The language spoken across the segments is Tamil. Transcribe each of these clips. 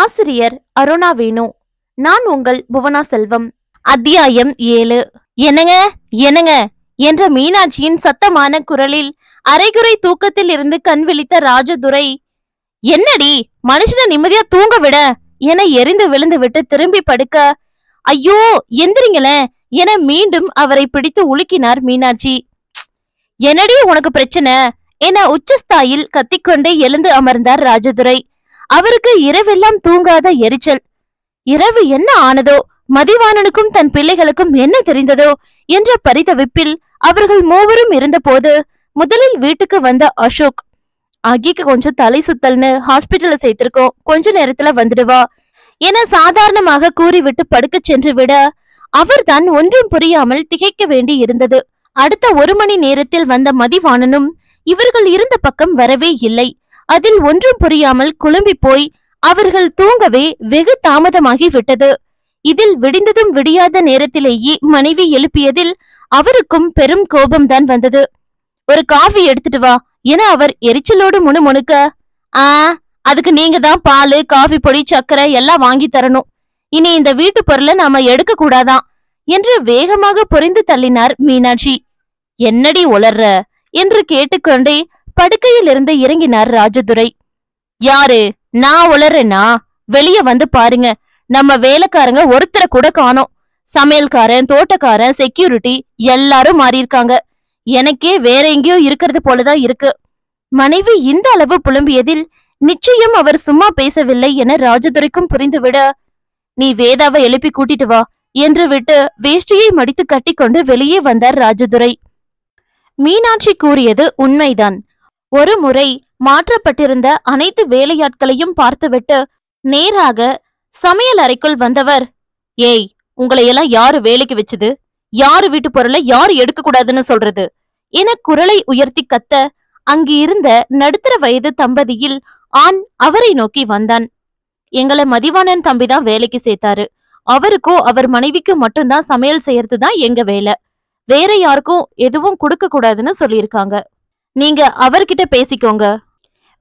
ஆசிரியர் அருணா வேணு. நான் உங்கள் புவனா செல்வம். அத்தியாயம் 7. என்னங்க என்னங்க என்ற மீனாட்சியின் சத்தமான குரலில் அரைகுறை தூக்கத்தில் இருந்து கண் விழித்த ராஜதுரை, என்னடி மனுஷனை நிம்மதியா தூங்க விட என எரிந்து விழுந்து விட்டு திரும்பி படுக்க, ஐயோ எந்திரிங்களே என மீண்டும் அவரை பிடித்து உலுக்கினார் மீனாட்சி. என்னடி உனக்கு பிரச்சனை என உச்சஸ்தாயில் கத்திக்கொண்டே எழுந்து அமர்ந்தார் ராஜதுரை. அவருக்கு இரவெல்லாம் தூங்காத எரிச்சல். இரவு என்ன ஆனதோ, மதிவாணனுக்கும் தன் பிள்ளைகளுக்கும் என்ன தெரிந்ததோ என்ற பரிதவிப்பில் அவர்கள் மூவரும் இருந்த போது முதலில் வீட்டுக்கு வந்த அசோக், அகிக்கு கொஞ்சம் தலை சுத்தல்னு ஹாஸ்பிட்டல்ல சேர்த்திருக்கோம், கொஞ்ச நேரத்துல வந்துடுவா என சாதாரணமாக கூறிவிட்டு படுக்க சென்று விட, அவர் தான் ஒன்றும் புரியாமல் திகைக்க வேண்டி இருந்தது. அடுத்த 1 மணி நேரத்தில் வந்த மதிவாணனும் இவர்கள் இருந்த பக்கம் வரவே இல்லை. அதில் ஒன்றும் புரியாமல் குழம்பி போய் அவர்கள் தூங்கவே வெகு தாமதமாகி விட்டது. இதில் விடிந்ததும் விடியாத நேரத்திலேயே மனைவி எழுப்பியதில் அவருக்கும் பெரும் கோபம்தான் வந்தது. ஒரு காஃபி எடுத்துட்டு வா என அவர் எரிச்சலோடு முணுமுணுக்க, அதுக்கு நீங்க தான் பால், காஃபி பொடி, சக்கரை எல்லாம் வாங்கி தரணும். இனி இந்த வீட்டு பொருளை நாம எடுக்க கூடாதான் என்று வேகமாக புரிந்து தள்ளினார் மீனாட்சி. என்னடி உளர்ற என்று கேட்டுக்கொண்டே படுக்கையில் இருந்து இறங்கினார் ராஜதுரை. யாரு நான் உளறேன்னா? வெளியே வந்து பாருங்க, நம்ம வேலைக்காரங்க ஒருத்தரை கூட காணோம். சமையல்காரன், தோட்டக்காரன், செக்யூரிட்டி எல்லாரும் மாறியிருக்காங்க. எனக்கே வேற எங்கேயோ இருக்கிறது போலதான் இருக்கு. மனைவி இந்த அளவு புலம்பியதில் நிச்சயம் அவர் சும்மா பேசவில்லை என ராஜதுரைக்கும் புரிந்துவிட, நீ வேதாவை எழுப்பி கூட்டிட்டு வா என்று விட்டு வேஷ்டியை மடித்து கட்டி கொண்டு வெளியே வந்தார் ராஜதுரை. மீனாட்சி கூறியது உண்மைதான். ஒரு முறை மாற்றப்பட்டிருந்த அனைத்து வேலையாட்களையும் பார்த்துவிட்டு நேராக சமையல் அறைக்குள் வந்தவர், ஏய் உங்களையெல்லாம் யாரு வேலைக்கு வச்சது? யாரு வீட்டு பொருளை யாரு எடுக்க கூடாதுன்னு சொல்றது என குரலை உயர்த்தி கத்த, அங்கு இருந்த நடுத்தர வயது தம்பதியில் ஆண் அவரை நோக்கி வந்தான். எங்களை மதிவாணன் தம்பிதான் வேலைக்கு சேர்த்தாரு. அவருக்கோ அவர் மனைவிக்கு மட்டும்தான் சமையல் செய்யறதுதான் எங்க வேலை. வேற யாருக்கும் எதுவும் கொடுக்க கூடாதுன்னு சொல்லியிருக்காங்க. நீங்க அவர்கிட்ட பேசிக்கோங்க.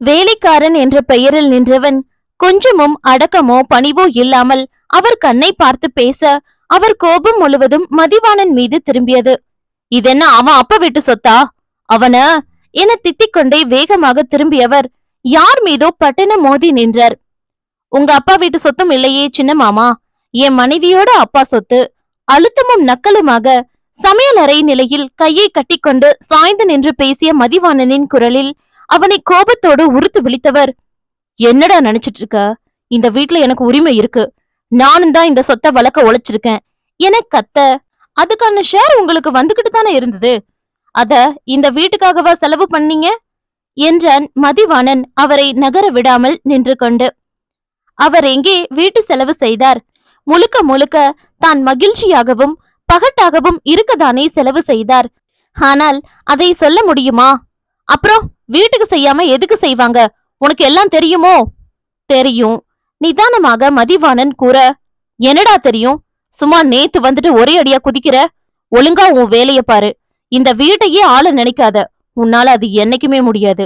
வேலைக்காரன் என்ற பெயரில் நின்றவன் கொஞ்சமும் அடக்கமோ பணிவோ இல்லாமல் அவர் கண்ணை பார்த்து பேச, அவர் கோபம் முழுவதும் மதிவாணன் மீது திரும்பியது. இதென்ன அவன் அப்ப விட்டு சொத்தா அவன என திட்டிக்கொண்டே வேகமாக திரும்பியவர் யார் மீதோ பட்டன மோதி நின்றார். உங்க அப்பா வீட்டு சொத்தும் இல்லையே சின்ன மாமா, என் மனைவியோட அப்பா சொத்து. அழுத்தமும் நக்கலுமாக சமையல் அறை நிலையில் கையை கட்டிக்கொண்டு சாய்ந்து நின்று பேசிய மதிவாணனின் குரலில் அவனை கோபத்தோடு உறுத்து விழித்தவர், என்னடா நினைச்சிட்டு இருக்க? இந்த வீட்டுல எனக்கு உரிமை இருக்கு. நானும் தான் இந்த சொத்தை வளர்க்க உழைச்சிருக்கேன் என கத்த, அதுக்கான ஷேர் உங்களுக்கு வந்துகிட்டு தானே இருந்தது. அத இந்த வீட்டுக்காகவா செலவு பண்ணீங்க என்றான் மதிவாணன் அவரை நகர விடாமல் நின்று கொண்டு. அவர் எங்கே வீட்டு செலவு செய்தார்? முழுக்க முழுக்க தான் மகிழ்ச்சியாகவும் பகட்டாகவும் இருக்கதானே செலவு செய்தார். ஆனால் அதை சொல்ல முடியுமா? அப்புறம் வீட்டுக்கு செய்யாம எதுக்கு செய்வாங்க? உனக்கு எல்லாம் தெரியுமோ? தெரியும் நிதானமாக மதிவாணன் கூற, என்னடா தெரியும்? சும்மா நேத்து வந்துட்டு ஒரே அடியா குதிக்கிற. ஒழுங்கா உன் வேலைய பாரு. இந்த வீட்டையே ஆள நினைக்காத. உன்னால அது என்னைக்குமே முடியாது.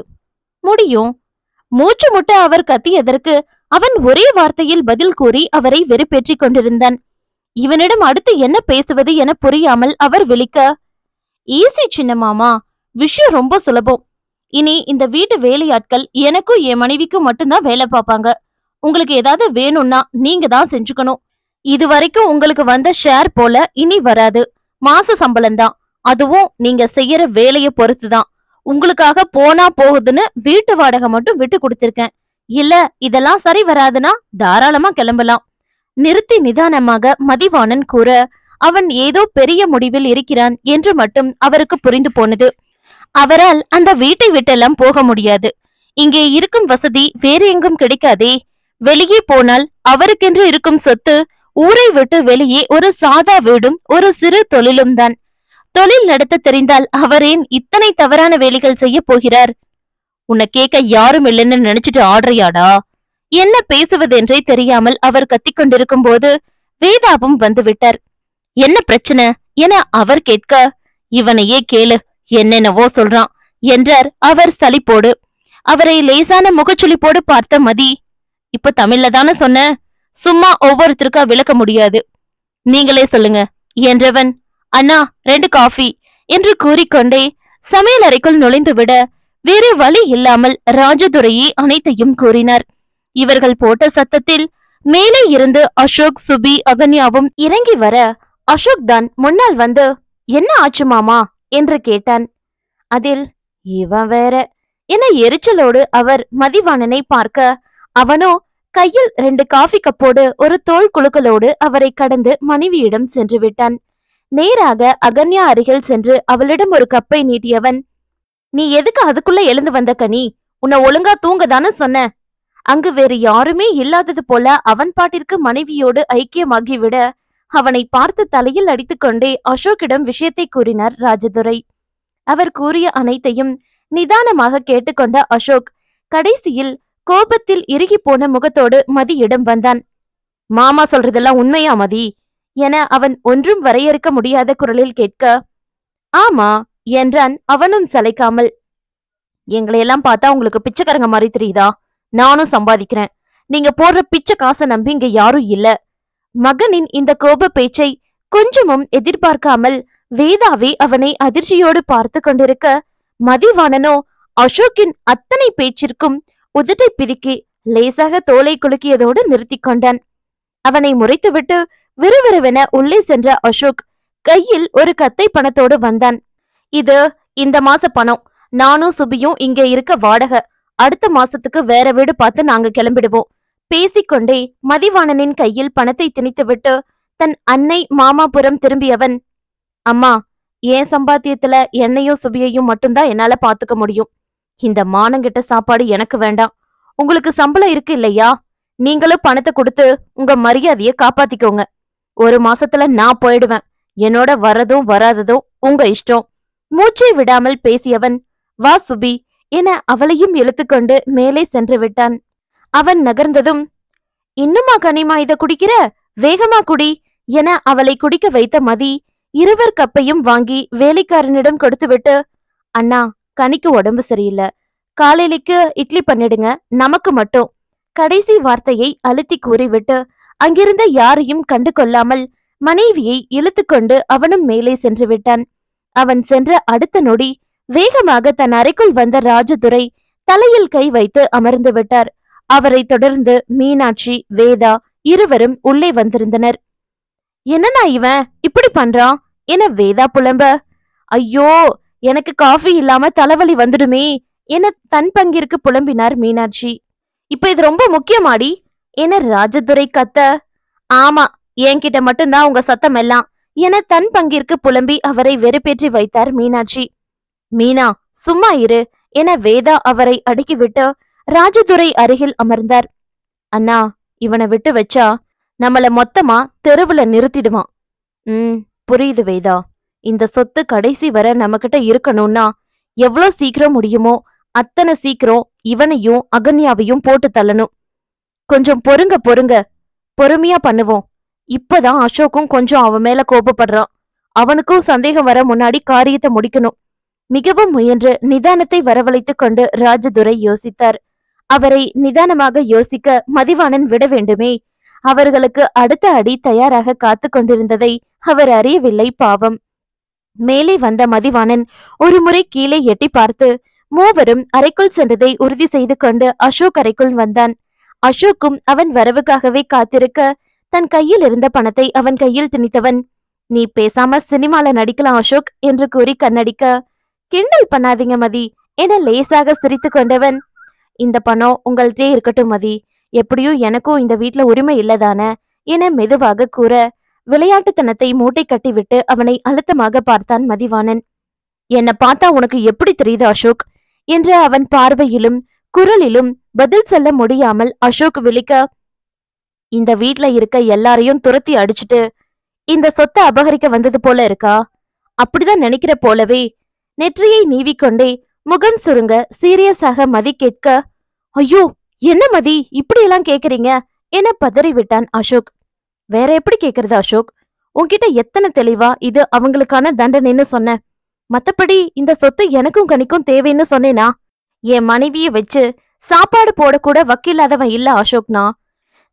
முடியும் மூச்சு முட்ட அவர் கத்தியதற்கு அவன் ஒரே வார்த்தையில் பதில் கூறி அவரை வெறுப்பேற்றி கொண்டிருந்தான். இவனிடம் அடுத்து என்ன பேசுவது என புரியாமல் அவர் விழிக்க, ஈசி சின்ன மாமா, விஷயம் ரொம்ப சுலபம். இனி இந்த வீட்டு வேலையாட்கள் எனக்கும் என் மனைவிக்கும் மட்டும்தான் வேலை பார்ப்பாங்க. உங்களுக்கு ஏதாவது வேணும்னா நீங்க தான் செஞ்சுக்கணும். இது வரைக்கும் உங்களுக்கு வந்த ஷேர் போல இனி வராது. மாச சம்பளம்தான். அதுவும் நீங்க செய்யற வேலையை பொறுத்துதான். உங்களுக்காக போனா போகுதுன்னு வீட்டு வாடகை மட்டும் விட்டு கொடுத்துருக்கேன். இல்ல இதெல்லாம் சரி வராதுன்னா தாராளமா கிளம்பலாம். நிறுத்தி நிதானமாக மதிவாணன் கூற, அவன் ஏதோ பெரிய முடிவில் இருக்கிறான் என்று மட்டும் அவருக்கு புரிந்து போனது. அவரால் அந்த வீட்டை விட்டெல்லாம் போக முடியாது. இங்கே இருக்கும் வசதி வேறு எங்கும் கிடைக்காதே. வெளியே போனால் அவருக்கென்று இருக்கும் சொத்து ஊரை விட்டு வெளியே ஒரு சாதா வீடும் ஒரு சிறு தொழிலும் தான். தொழில் நடத்த தெரிந்தால் அவரேன் இத்தனை தவறான வேலைகள் செய்ய போகிறார்? உன்னை கேட்க யாரும் இல்லைன்னு நினைச்சிட்டு ஆடுறியாடா? என்ன பேசுவதென்றே தெரியாமல் அவர் கத்திக்கொண்டிருக்கும் போது வேதாவும் வந்துவிட்டார். என்ன பிரச்சனை என அவர் கேட்க, இவனையே கேளு, என்னென்னவோ சொல்றான் என்றார் அவர் சலிப்போடு. அவரை லேசான முகச்சுளிப்போடு பார்த்த மதி, இப்ப தமிழ்ல தானே சொன்ன, சும்மா ஒவ்வொருத்தருக்கா விளக்க முடியாது, நீங்களே சொல்லுங்க என்றவன், அண்ணா 2 காஃபி என்று கூறிக்கொண்டே சமையல் அறைக்குள் நுழைந்துவிட வேறு வழி இல்லாமல் ராஜதுரையே அனைத்தையும் கூறினார். இவர்கள் போட்ட சத்தத்தில் மேலே இருந்து அசோக், சுபி, அகன்யாவும் இறங்கி வர அசோக் தான் முன்னால் வந்து என்ன ஆச்சு மாமா என்று கேட்டான். அதில் இவன் வேற என எரிச்சலோடு அவர் மதிவாணனை பார்க்க, அவனோ கையில் 2 காஃபி கப்போடு ஒரு தோல் குழுக்களோடு அவரை கடந்து மனைவியிடம் சென்று விட்டான். நேராக அகன்யா அருகில் சென்று அவளிடம் ஒரு கப்பை நீட்டியவன், நீ எதுக்கு அதுக்குள்ள எழுந்து வந்த கனி? உன்னை ஒழுங்கா தூங்கதானு சொன்ன. அங்கு வேறு யாருமே இல்லாதது போல அவன் பாட்டிற்கு மனைவியோடு ஐக்கியமாகிவிட அவனை பார்த்து தலையில் அடித்துக்கொண்டே அசோக்கிடம் விஷயத்தை கூறினார் ராஜதுரை. அவர் கூறிய அனைத்தையும் நிதானமாக கேட்டுக்கொண்ட அசோக் கடைசியில் கோபத்தில் இறுகி போன முகத்தோடு மதியிடம் வந்தான். மாமா சொல்றதெல்லாம் உண்மையா மதி என அவன் ஒன்றும் வரையறுக்க முடியாத குரலில் கேட்க, ஆமா என்றான் அவனும் சளைக்காமல். எங்களையெல்லாம் பார்த்தா உங்களுக்கு பிச்சைக்காரங்க மாதிரி தெரியுதா? நானும் சம்பாதிக்கிறேன், நீங்க போடுற பிச்சை காசை நம்பி இங்க யாரும் இல்ல. மகனின் இந்த கோப பேச்சை கொஞ்சமும் எதிர்பார்க்காமல் வேதாவே அவனை அதிர்ச்சியோடு பார்த்து கொண்டிருக்க, மதிவாணனோ அசோக்கின் அத்தனை பேச்சிற்கும் உதட்டை பிரிக்கி லேசாக தோலை குலுக்கியதோடு நிறுத்தி கொண்டான். அவனை முறைத்துவிட்டு விறுவிறுவென உள்ளே சென்ற அசோக் கையில் ஒரு கத்தை பணத்தோடு வந்தான். இது இந்த மாச பணம், நானும் சுபியும் இங்க இருக்க வாடகை, அடுத்த மாசத்துக்கு வேற வீடு பார்த்து நாங்க கிளம்பிடுவோம். பேசிக்கொண்டே மதிவாணனின் கையில் பணத்தை திணித்துவிட்டு தன் அன்னை மாமாபுரம் திரும்பியவன், அம்மா, என் சம்பாத்தியத்துல என்னையும் சுபியையும் மட்டும்தான் என்னால பாத்துக்க முடியும். இந்த மானங்கிட்ட சாப்பாடு எனக்கு வேண்டாம். உங்களுக்கு சம்பளம் இருக்கு இல்லையா? நீங்களும் பணத்தை கொடுத்து உங்க மரியாதையை காப்பாத்திக்கோங்க. 1 மாசத்துல நான் போயிடுவேன், என்னோட வரதும் வராததும் உங்க இஷ்டம். மூச்சை விடாமல் பேசியவன், வா சுபி என அவளையும் இழுத்துக்கொண்டு மேலே சென்று விட்டான். அவன் நகர்ந்ததும், இன்னுமா கனிமா இதை குடிக்கிற, வேகமா குடி என அவளை குடிக்க வைத்த மதி 2 கப்பையும் வாங்கி வேலைக்காரனிடம் கொடுத்துவிட்டு, அண்ணா கனிக்கு உடம்பு சரியில்லை, காலையிலைக்கு இட்லி பண்ணிடுங்க, நமக்கு மட்டும் கடைசி வார்த்தையை அழுத்தி கூறிவிட்டு அங்கிருந்த யாரையும் கண்டு கொள்ளாமல் மனைவியை இழுத்துக்கொண்டு அவனும் மேலே சென்று விட்டான். அவன் சென்ற அடுத்த நொடி வேகமாக தன் அறைக்குள் வந்த ராஜதுரை தலையில் கை வைத்து அமர்ந்து விட்டார். அவரை தொடர்ந்து மீனாட்சி, வேதா இருவரும் உள்ளே வந்திருந்தனர். என்னன்னா இவன் இப்படி பண்றான் என வேதா புலம்ப, ஐயோ எனக்கு காஃபி இல்லாம தலைவலி வந்துடுமே என தன் பங்கிற்கு புலம்பினார் மீனாட்சி. இப்ப இது ரொம்ப முக்கியமாடி என ராஜதுரை கத்த, ஆமா என்கிட்ட மட்டும்தான் உங்க சத்தம் எல்லாம் என தன் பங்கிற்கு புலம்பி அவரை வெறுப்பேற்றி வைத்தார் மீனாட்சி. மீனா சும்மா இரு என வேதா அவரை அடுக்கிவிட்டு ராஜதுரை அருகில் அமர்ந்தார். அண்ணா, இவனை விட்டு வச்சா நம்மள மொத்தமா தெருவுல நிறுத்திடுவான். புரியுது வேதா, இந்த சொத்து கடைசி வர நம்மகிட்ட இருக்கணும்னா எவ்வளவு சீக்கிரம் முடியுமோ அத்தனை சீக்கிரம் இவனையும் அகன்யாவையும் போட்டு தள்ளணும். கொஞ்சம் பொறுங்க பொறுமையா பண்ணுவோம். இப்பதான் அசோக்கும் கொஞ்சம் அவன் மேல கோபப்படுறான். அவனுக்கும் சந்தேகம் வர முன்னாடி காரியத்தை முடிக்கணும். மிகவும் முயன்று நிதானத்தை வரவழைத்துக் கொண்டு ராஜதுரை யோசித்தார். அவரை நிதானமாக யோசிக்க மதிவாணன் விட வேண்டுமே. அவர்களுக்கு அடுத்த அடி தயாராக காத்து கொண்டிருந்ததை அவர் அறியவில்லை. பாவம். மேலே வந்த மதிவாணன் ஒரு முறை கீழே எட்டி பார்த்து மூவரும் அறைக்குள் சென்றதை உறுதி செய்து கொண்டு அசோக் அறைக்குள் வந்தான். அசோக்கும் அவன் வரவுக்காகவே காத்திருக்க தன் கையில் இருந்த பணத்தை அவன் கையில் திணித்தவன், நீ பேசாம சினிமால நடிக்கலாம் அசோக் என்று கூறி கண்ணடிக்க, கிண்டல் பண்ணாதீங்க மதி என லேசாக சிரித்து கொண்டவன், இந்த பணம் உங்கள்கிட்டே இருக்கட்டும் மதி, எப்படியும் எனக்கும் இந்த வீட்டுல உரிமை இல்லதானே என மெதுவாக கூற விளையாட்டுத்தனத்தை மூட்டை கட்டிவிட்டு அவனை அழுத்தமாக பார்த்தான் மதிவாணன். என்னை பார்த்தா உனக்கு எப்படி தெரியுது அசோக் என்ற அவன் பார்வையிலும் குரலிலும் பதில் சொல்ல முடியாமல் அசோக் விழிக்க, இந்த வீட்டுல இருக்க எல்லாரையும் துரத்தி அடிச்சுட்டு இந்த சொத்தை அபகரிக்க வந்தது போல இருக்கா? அப்படிதான் நினைக்கிற போலவே. நெற்றியை நீவிக்கொண்டே முகம் சுருங்க சீரியஸாக மதி கேட்க, ஐயோ என்ன மதி இப்படியெல்லாம் கேக்குறீங்க என பதறிவிட்டான் அசோக். வேற எப்படி கேக்குறது அசோக், உன்கிட்ட எத்தனை தெளிவா இது அவங்களுக்கான தண்டனைன்னு சொன்ன, மத்தபடி இந்த சொத்து எனக்கும் கணிக்கும் தேவைன்னு சொன்னேனா? என் மனைவிய வச்சு சாப்பாடு போடக்கூட வக்கில்லாதவன் இல்ல அசோக்னா.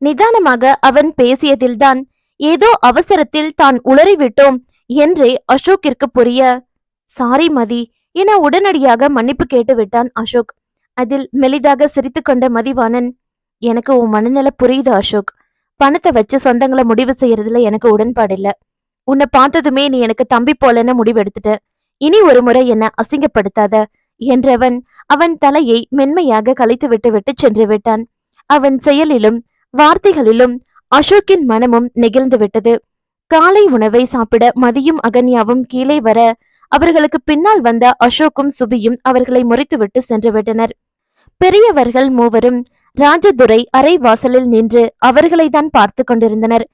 நிதானமாக அவன் பேசியதில்தான் ஏதோ அவசரத்தில் தான் உளறிவிட்டோம் என்றே அசோக்கிற்கு புரிய, சாரி மதி என உடனடியாக மன்னிப்பு கேட்டுவிட்டான் அசோக். அதில் மெலிதாக சிரித்து கொண்ட மதிவாணன், எனக்கு உன் மனநிலை புரியுது அசோக். பணத்தை வச்சு சொந்தங்களை முடிவு செய்யறதுல எனக்கு உடன்பாடு இல்ல. உன்னை பார்த்ததுமே நீ எனக்கு தம்பி போலன்னு முடிவெடுத்துட்ட. இனி ஒரு முறை என்ன அசிங்கப்படுத்தாத என்றவன் அவன் தலையை மென்மையாக கலைத்து விட்டு சென்று விட்டான். அவன் செயலிலும் வார்த்தைகளிலும் அசோக்கின் மனமும் நெகிழ்ந்து விட்டது. காலை உணவை சாப்பிட மதியும் அகன்யாவும் கீழே வர அவர்களுக்கு பின்னால் வந்த அசோக்கும் சுபியும் அவர்களை முறித்துவிட்டு சென்று விட்டனர். பெரியவர்கள் மூவரும் ராஜதுரை அரை வாசலில் நின்று அவர்களை தான் பார்த்து கொண்டிருந்தனர்.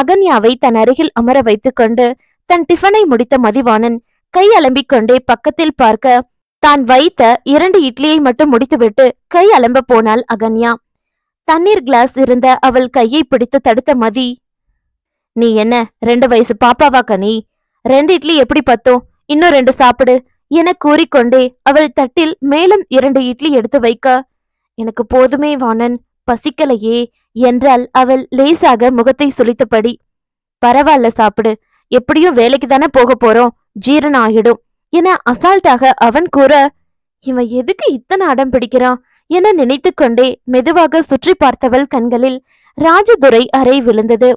அகன்யாவை தன் அருகில் அமர வைத்துக் கொண்டு தன் டிஃபனை முடித்த மதிவாணன் கை அலம்பிக் கொண்டே பக்கத்தில் பார்க்க தான் வைத்த 2 இட்லியை மட்டும் முடித்துவிட்டு கை அலம்ப போனாள் அகன்யா. தண்ணீர் கிளாஸ் இருந்த அவள் கையை பிடித்து தடுத்த மதி, நீ என்ன 2 வயசு பாப்பாவா கனி? 2 இட்லி எப்படி பத்தும்? இன்னும் 2 சாப்பிடு என கூறிக்கொண்டே அவள் தட்டில் மேலும் 2 இட்லி எடுத்து வைக்க, எனக்கு போதுமே வாணன், பசிக்கலையே என்றால் அவள் லேசாக முகத்தை சுளித்தபடி, பரவாயில்ல சாப்பிடு, எப்படியும் வேலைக்கு தானே போக போறோம், ஜீரண ஆகிடும் என அசால்ட்டாக அவன் கூற, இவன் எதுக்கு இத்தனை அடம் பிடிக்கிறான் என நினைத்து கொண்டே மெதுவாக சுற்றி பார்த்தவள் கண்களில் ராஜதுரை அறை விழுந்தது.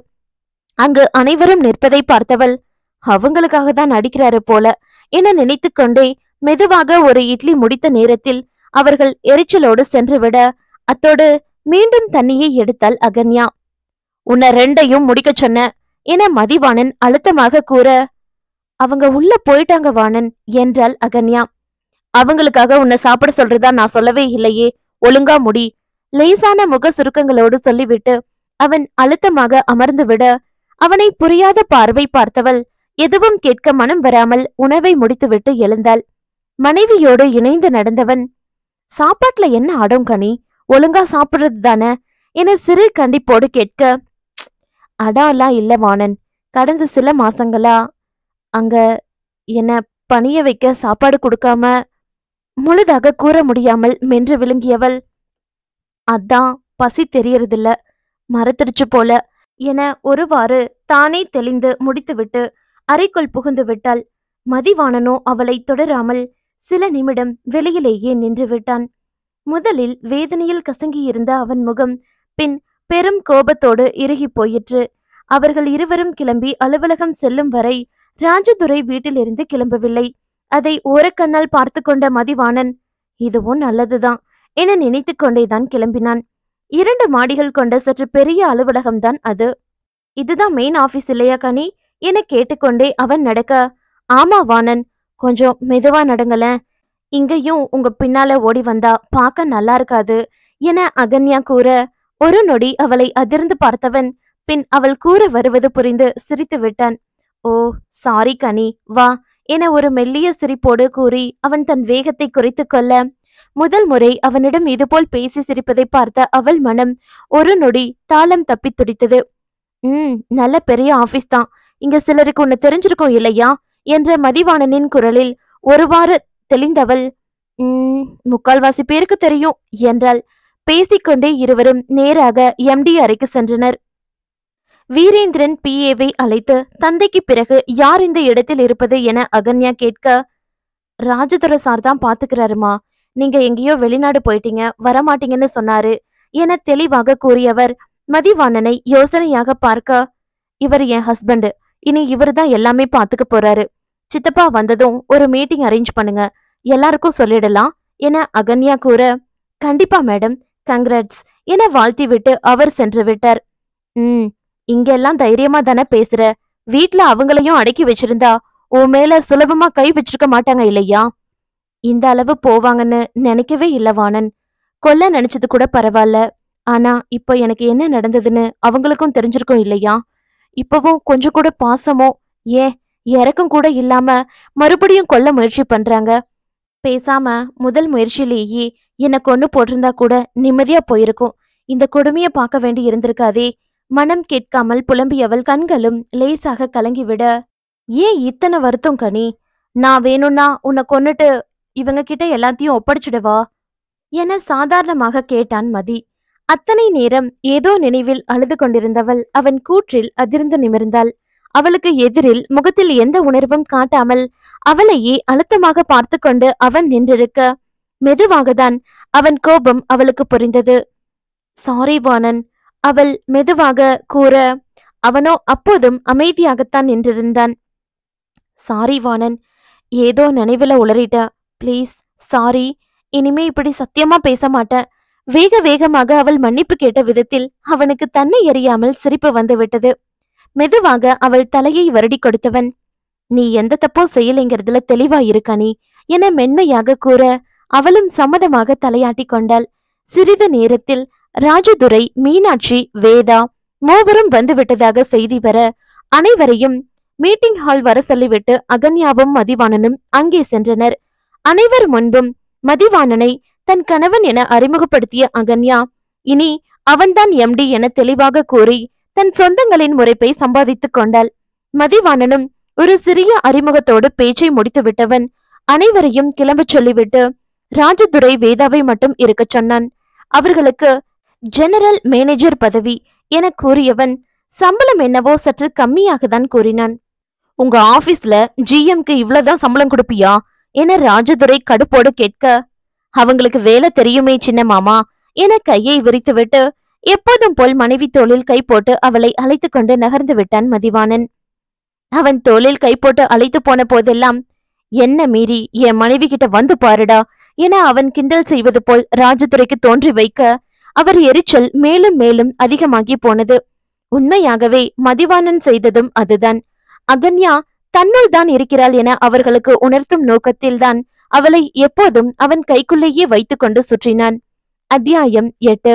அங்கு அனைவரும் நிற்பதை பார்த்தவள், அவங்களுக்காக தான் அடிக்கிறாரு போல என நினைத்து கொண்டே மெதுவாக 1 இட்லி முடித்த நேரத்தில் அவர்கள் எரிச்சலோடு சென்று விட, அத்தோடு மீண்டும் தண்ணியை எடுத்தாள் அகன்யா. உன்னை 2ஐயும் முடிக்க சொன்ன என மதிவாணன் அழுத்தமாக கூற, அவங்க உள்ள போயிட்டாங்க வாணன் என்றாள் அகன்யா. அவங்களுக்காக உன்னை சாப்பிட சொல்றதா நான் சொல்லவே இல்லையே, ஒழுங்கா முடி லேசான முக சுருக்கங்களோடு சொல்லிவிட்டு அவன் அழுத்தமாக அமர்ந்து விட, அவனை புரியாத பார்வை பார்த்தவள் எதுவும் கேட்க மனம் வராமல் உணவை முடித்துவிட்டு எழுந்தாள். மனைவியோடு இணைந்து நடந்தவன், சாப்பாட்டுல என்ன ஆடும் கனி, ஒழுங்கா சாப்பிடுறது தானே என சிறு கண்டிப்போடு கேட்க, அடாலாம் இல்ல வாணன், கடந்த சில மாசங்களா அங்க என்ன பணிய வைக்க சாப்பாடு கொடுக்காம முழுதாக கூற முடியாமல் மென்று விழுங்கியவள், அதான் பசி தெரியறதில்ல, மறத்துடுச்சு போல என ஒருவாறு தானே தெளிந்து முடித்துவிட்டு அறைக்குள் புகுந்து விட்டாள். மதிவாணனோ அவளை தொடராமல் சில நிமிடம் வெளியிலேயே நின்று விட்டான். முதலில் வேதனையில் கசங்கியிருந்த அவன் முகம் பின் பெரும் கோபத்தோடு இறுகி போயிற்று. அவர்கள் இருவரும் கிளம்பி அலுவலகம் செல்லும் வரை ராஜதுரை வீட்டிலிருந்து கிளம்பவில்லை. அதை ஓரக்கண்ணால் பார்த்து கொண்ட மதிவாணன், இதுவும் நல்லதுதான் என நினைத்து கொண்டேதான் கிளம்பினான். 2 மாடிகள் கொண்ட சற்று பெரிய அலுவலகம்தான் அது. இதுதான் மெயின் ஆபீஸ் இல்லையா கனி என கேட்டுக்கொண்டே அவன் நடக்க, ஆமா வாணன், கொஞ்சம் மெதுவா நடங்கல, இங்கேயும் உங்க பின்னால ஓடி வந்தா பார்க்க நல்லா இருக்காது என அகன்யா கூற, ஒரு நொடி அவளை அதிர்ந்து பார்த்தவன் பின் அவள் கூற வருவது புரிந்து சிரித்து விட்டான். ஓ சாரி கனி, வா என ஒரு மெல்லிய சிரிப்போடு கூறி அவன் தன் வேகத்தை குறைத்து கொள்ள, முதல் முறை அவனிடம் இதுபோல் பேசி சிரிப்பதை பார்த்த அவள் மனம் ஒரு நொடி தாளம் தப்பி துடித்தது. நல்ல பெரிய ஆபீஸ் தான், இங்க சிலருக்கு உன்னை தெரிஞ்சிருக்கோம் இல்லையா என்ற மதிவாணனின் குரலில் ஒருவாறு தெளிந்தவள், 3/4 பேருக்கு தெரியும் என்றால் பேசிக்கொண்டே இருவரும் நேராக எம்டி அறைக்கு சென்றனர். வீரேந்திரன் PA வை அழைத்து தந்தைக்கு பிறகு யார் இந்த இடத்தில் இருப்பது என அகன்யா கேட்க, ராஜதுரை சார் தான் பாத்துக்கிறாருமா, நீங்க எங்கேயோ வெளிநாடு போயிட்டீங்க, வரமாட்டீங்கன்னு சொன்னாரு என தெளிவாக கூறியவர் மதிவாணனை யோசனையாக பார்க்க, இவர் என் ஹஸ்பண்ட், இனி இவர் தான் எல்லாமே பார்த்துக்க போறாரு, சித்தப்பா வந்ததும் ஒரு மீட்டிங் அரேஞ்ச் பண்ணுங்க, எல்லாருக்கும் சொல்லிடலாம் என அகன்யா கூற, கண்டிப்பா மேடம், கங்க்ராட்ஸ் என வாழ்த்தி விட்டு அவர் சென்று விட்டார். இங்கெல்லாம் தைரியமா தானே பேசுற, வீட்டுல அவங்களையும் அடக்கி வச்சிருந்தா உன் மேல சுலபமா கை வச்சிருக்க மாட்டாங்க இல்லையா? இந்த அளவு போவாங்கன்னு நினைக்கவே இல்லை வாணன், கொல்ல நினைச்சது கூட பரவாயில்ல, ஆனா இப்போ எனக்கு என்ன நடந்ததுன்னு அவங்களுக்கும் தெரிஞ்சிருக்கும் இல்லையா? இப்பவும் கொஞ்சம் கூட பாசமோ ஏன் இறக்கம் கூட இல்லாம மறுபடியும் கொல்ல முயற்சி பண்றாங்க. பேசாம முதல் முயற்சியிலேயே என்னை கொன்னு போட்டிருந்தா கூட நிம்மதியா போயிருக்கும், இந்த கொடுமையை பார்க்க வேண்டி இருந்திருக்காதே. மனம் கேட்காமல் புலம்பியவள் கண்களும் லேசாக கலங்கிவிட, ஏன் இத்தனை வருத்தம் கனி, நான் வேணும்னா உன்னை கொன்னுட்டு இவங்க கிட்ட எல்லாத்தையும் ஒப்படைச்சிடவா என சாதாரணமாக கேட்டான் மதி. அத்தனை நேரம் ஏதோ நினைவில் அழுது கொண்டிருந்தவள் அவன் கூற்றில் அதிர்ந்து நிமிர்ந்தாள். அவளுக்கு எதிரில் முகத்தில் எந்த உணர்வும் காட்டாமல் அவளையே அழுத்தமாக பார்த்து கொண்டு அவன் நின்றிருக்க மெதுவாகத்தான் அவன் கோபம் அவளுக்கு புரிந்தது. சாரி வாணன், அவள் மெதுவாக கூற அவனோ அப்போதும் அமைதியாகத்தான் நின்றிருந்தான். சாரி வாணன், ஏதோ நினைவுல உளறிட்ட, பிளீஸ் சாரி, இனிமே இப்படி சத்தியமா பேச மாட்டேன். வேக வேகமாக அவள் மன்னிப்பு கேட்ட விதத்தில் அவனுக்கு தன்னை எறியாமல் சிரிப்பு வந்துவிட்டது. மெதுவாக அவள் தலையை வருடி கொடுத்தவன், நீ எந்த தப்போ செய்யலைங்கிறதுல தெளிவாயிருக்கானி என மென்மையாக கூற அவளும் சம்மதமாக தலையாட்டி கொண்டாள். சிறிது நேரத்தில் ராஜதுரை, மீனாட்சி, வேதா மூவரும் வந்துவிட்டதாக செய்தி வர அனைவரையும் மீட்டிங் ஹால் வர சொல்லிவிட்டு அகன்யாவும் மதிவாணனும் அங்கே சென்றனர். அனைவர் முன்பும் மதிவாணனை தன் கணவன் என அறிமுகப்படுத்திய அகன்யா இனி அவன்தான் எம்டி என தெளிவாக கூறி தன் சொந்தங்களின் முறைப்பை சம்பாதித்துக் கொண்டாள். மதிவாணனும் ஒரு சிறிய அறிமுகத்தோடு பேச்சை முடித்து விட்டவன் அனைவரையும் கிளம்பச் சொல்லிவிட்டு ராஜதுரை வேதாவை மட்டும் இருக்க சொன்னான். அவர்களுக்கு ஜெனரல் மேனேஜர் பதவி என கூறியவன் சம்பளம் என்னவோ சற்று கம்மியாக தான் கூறினான். உங்க ஆபீஸ்ல ஜிஎம்க்கு இவ்வளவுதான் சம்பளம் கொடுப்பியா என ராஜதுரை கடுப்போடு கேட்க, அவங்களுக்கு வேலை தெரியுமே சின்ன மாமா என கையை விரித்துவிட்டு எப்போதும் போல் மனைவி தோளில் கை போட்டு அவளை அழைத்து கொண்டு நகர்ந்து விட்டான் மதிவாணன். அவன் தோளில் கை போட்டு அழைத்து போன போதெல்லாம், என்ன மீறி என் மனைவி கிட்ட வந்து பாருடா என அவன் கிண்டல் செய்வது போல் ராஜதுரைக்கு தோன்றி வைக்க அவர் எரிச்சல் மேலும் மேலும் அதிகமாகி போனது. உண்மையாகவே மதிவாணன் செய்ததும் அதுதான். அகன்யா தன்னுள் தான் இருக்கிறாள் என அவர்களுக்கு உணர்த்தும் நோக்கத்தில்தான் அவளை எப்போதும் அவன் கைக்குள்ளேயே வைத்து கொண்டு சுற்றினான். அத்தியாயம் 8.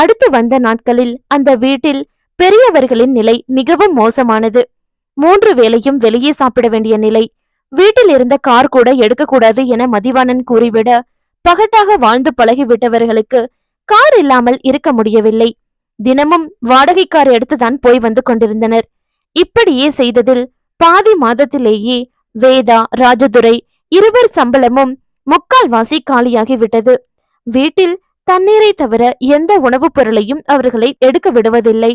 அடுத்து வந்த நாட்களில் அந்த வீட்டில் பெரியவர்களின் நிலை மிகவும் மோசமானது. 3 வேளையும் வெளியே சாப்பிட வேண்டிய நிலை. வீட்டில் இருந்த கார் கூட எடுக்கக்கூடாது என மதிவாணன் கூறிவிட பகட்டாக வாழ்ந்து பழகிவிட்டவர்களுக்கு கார் இல்லாமல் இருக்க முடியவில்லை. தினமும் வாடகை கார் எடுத்துதான் போய் வந்து கொண்டிருந்தனர். இப்படியே செய்ததில் பாதி மாதத்திலேயே வேதா ராஜதுரை இருவர் சம்பளமும் 3/4 காலியாகிவிட்டது. வீட்டில் தண்ணீரை தவிர எந்த உணவுப் பொருளையும் அவர்களை எடுக்க விடுவதில்லை.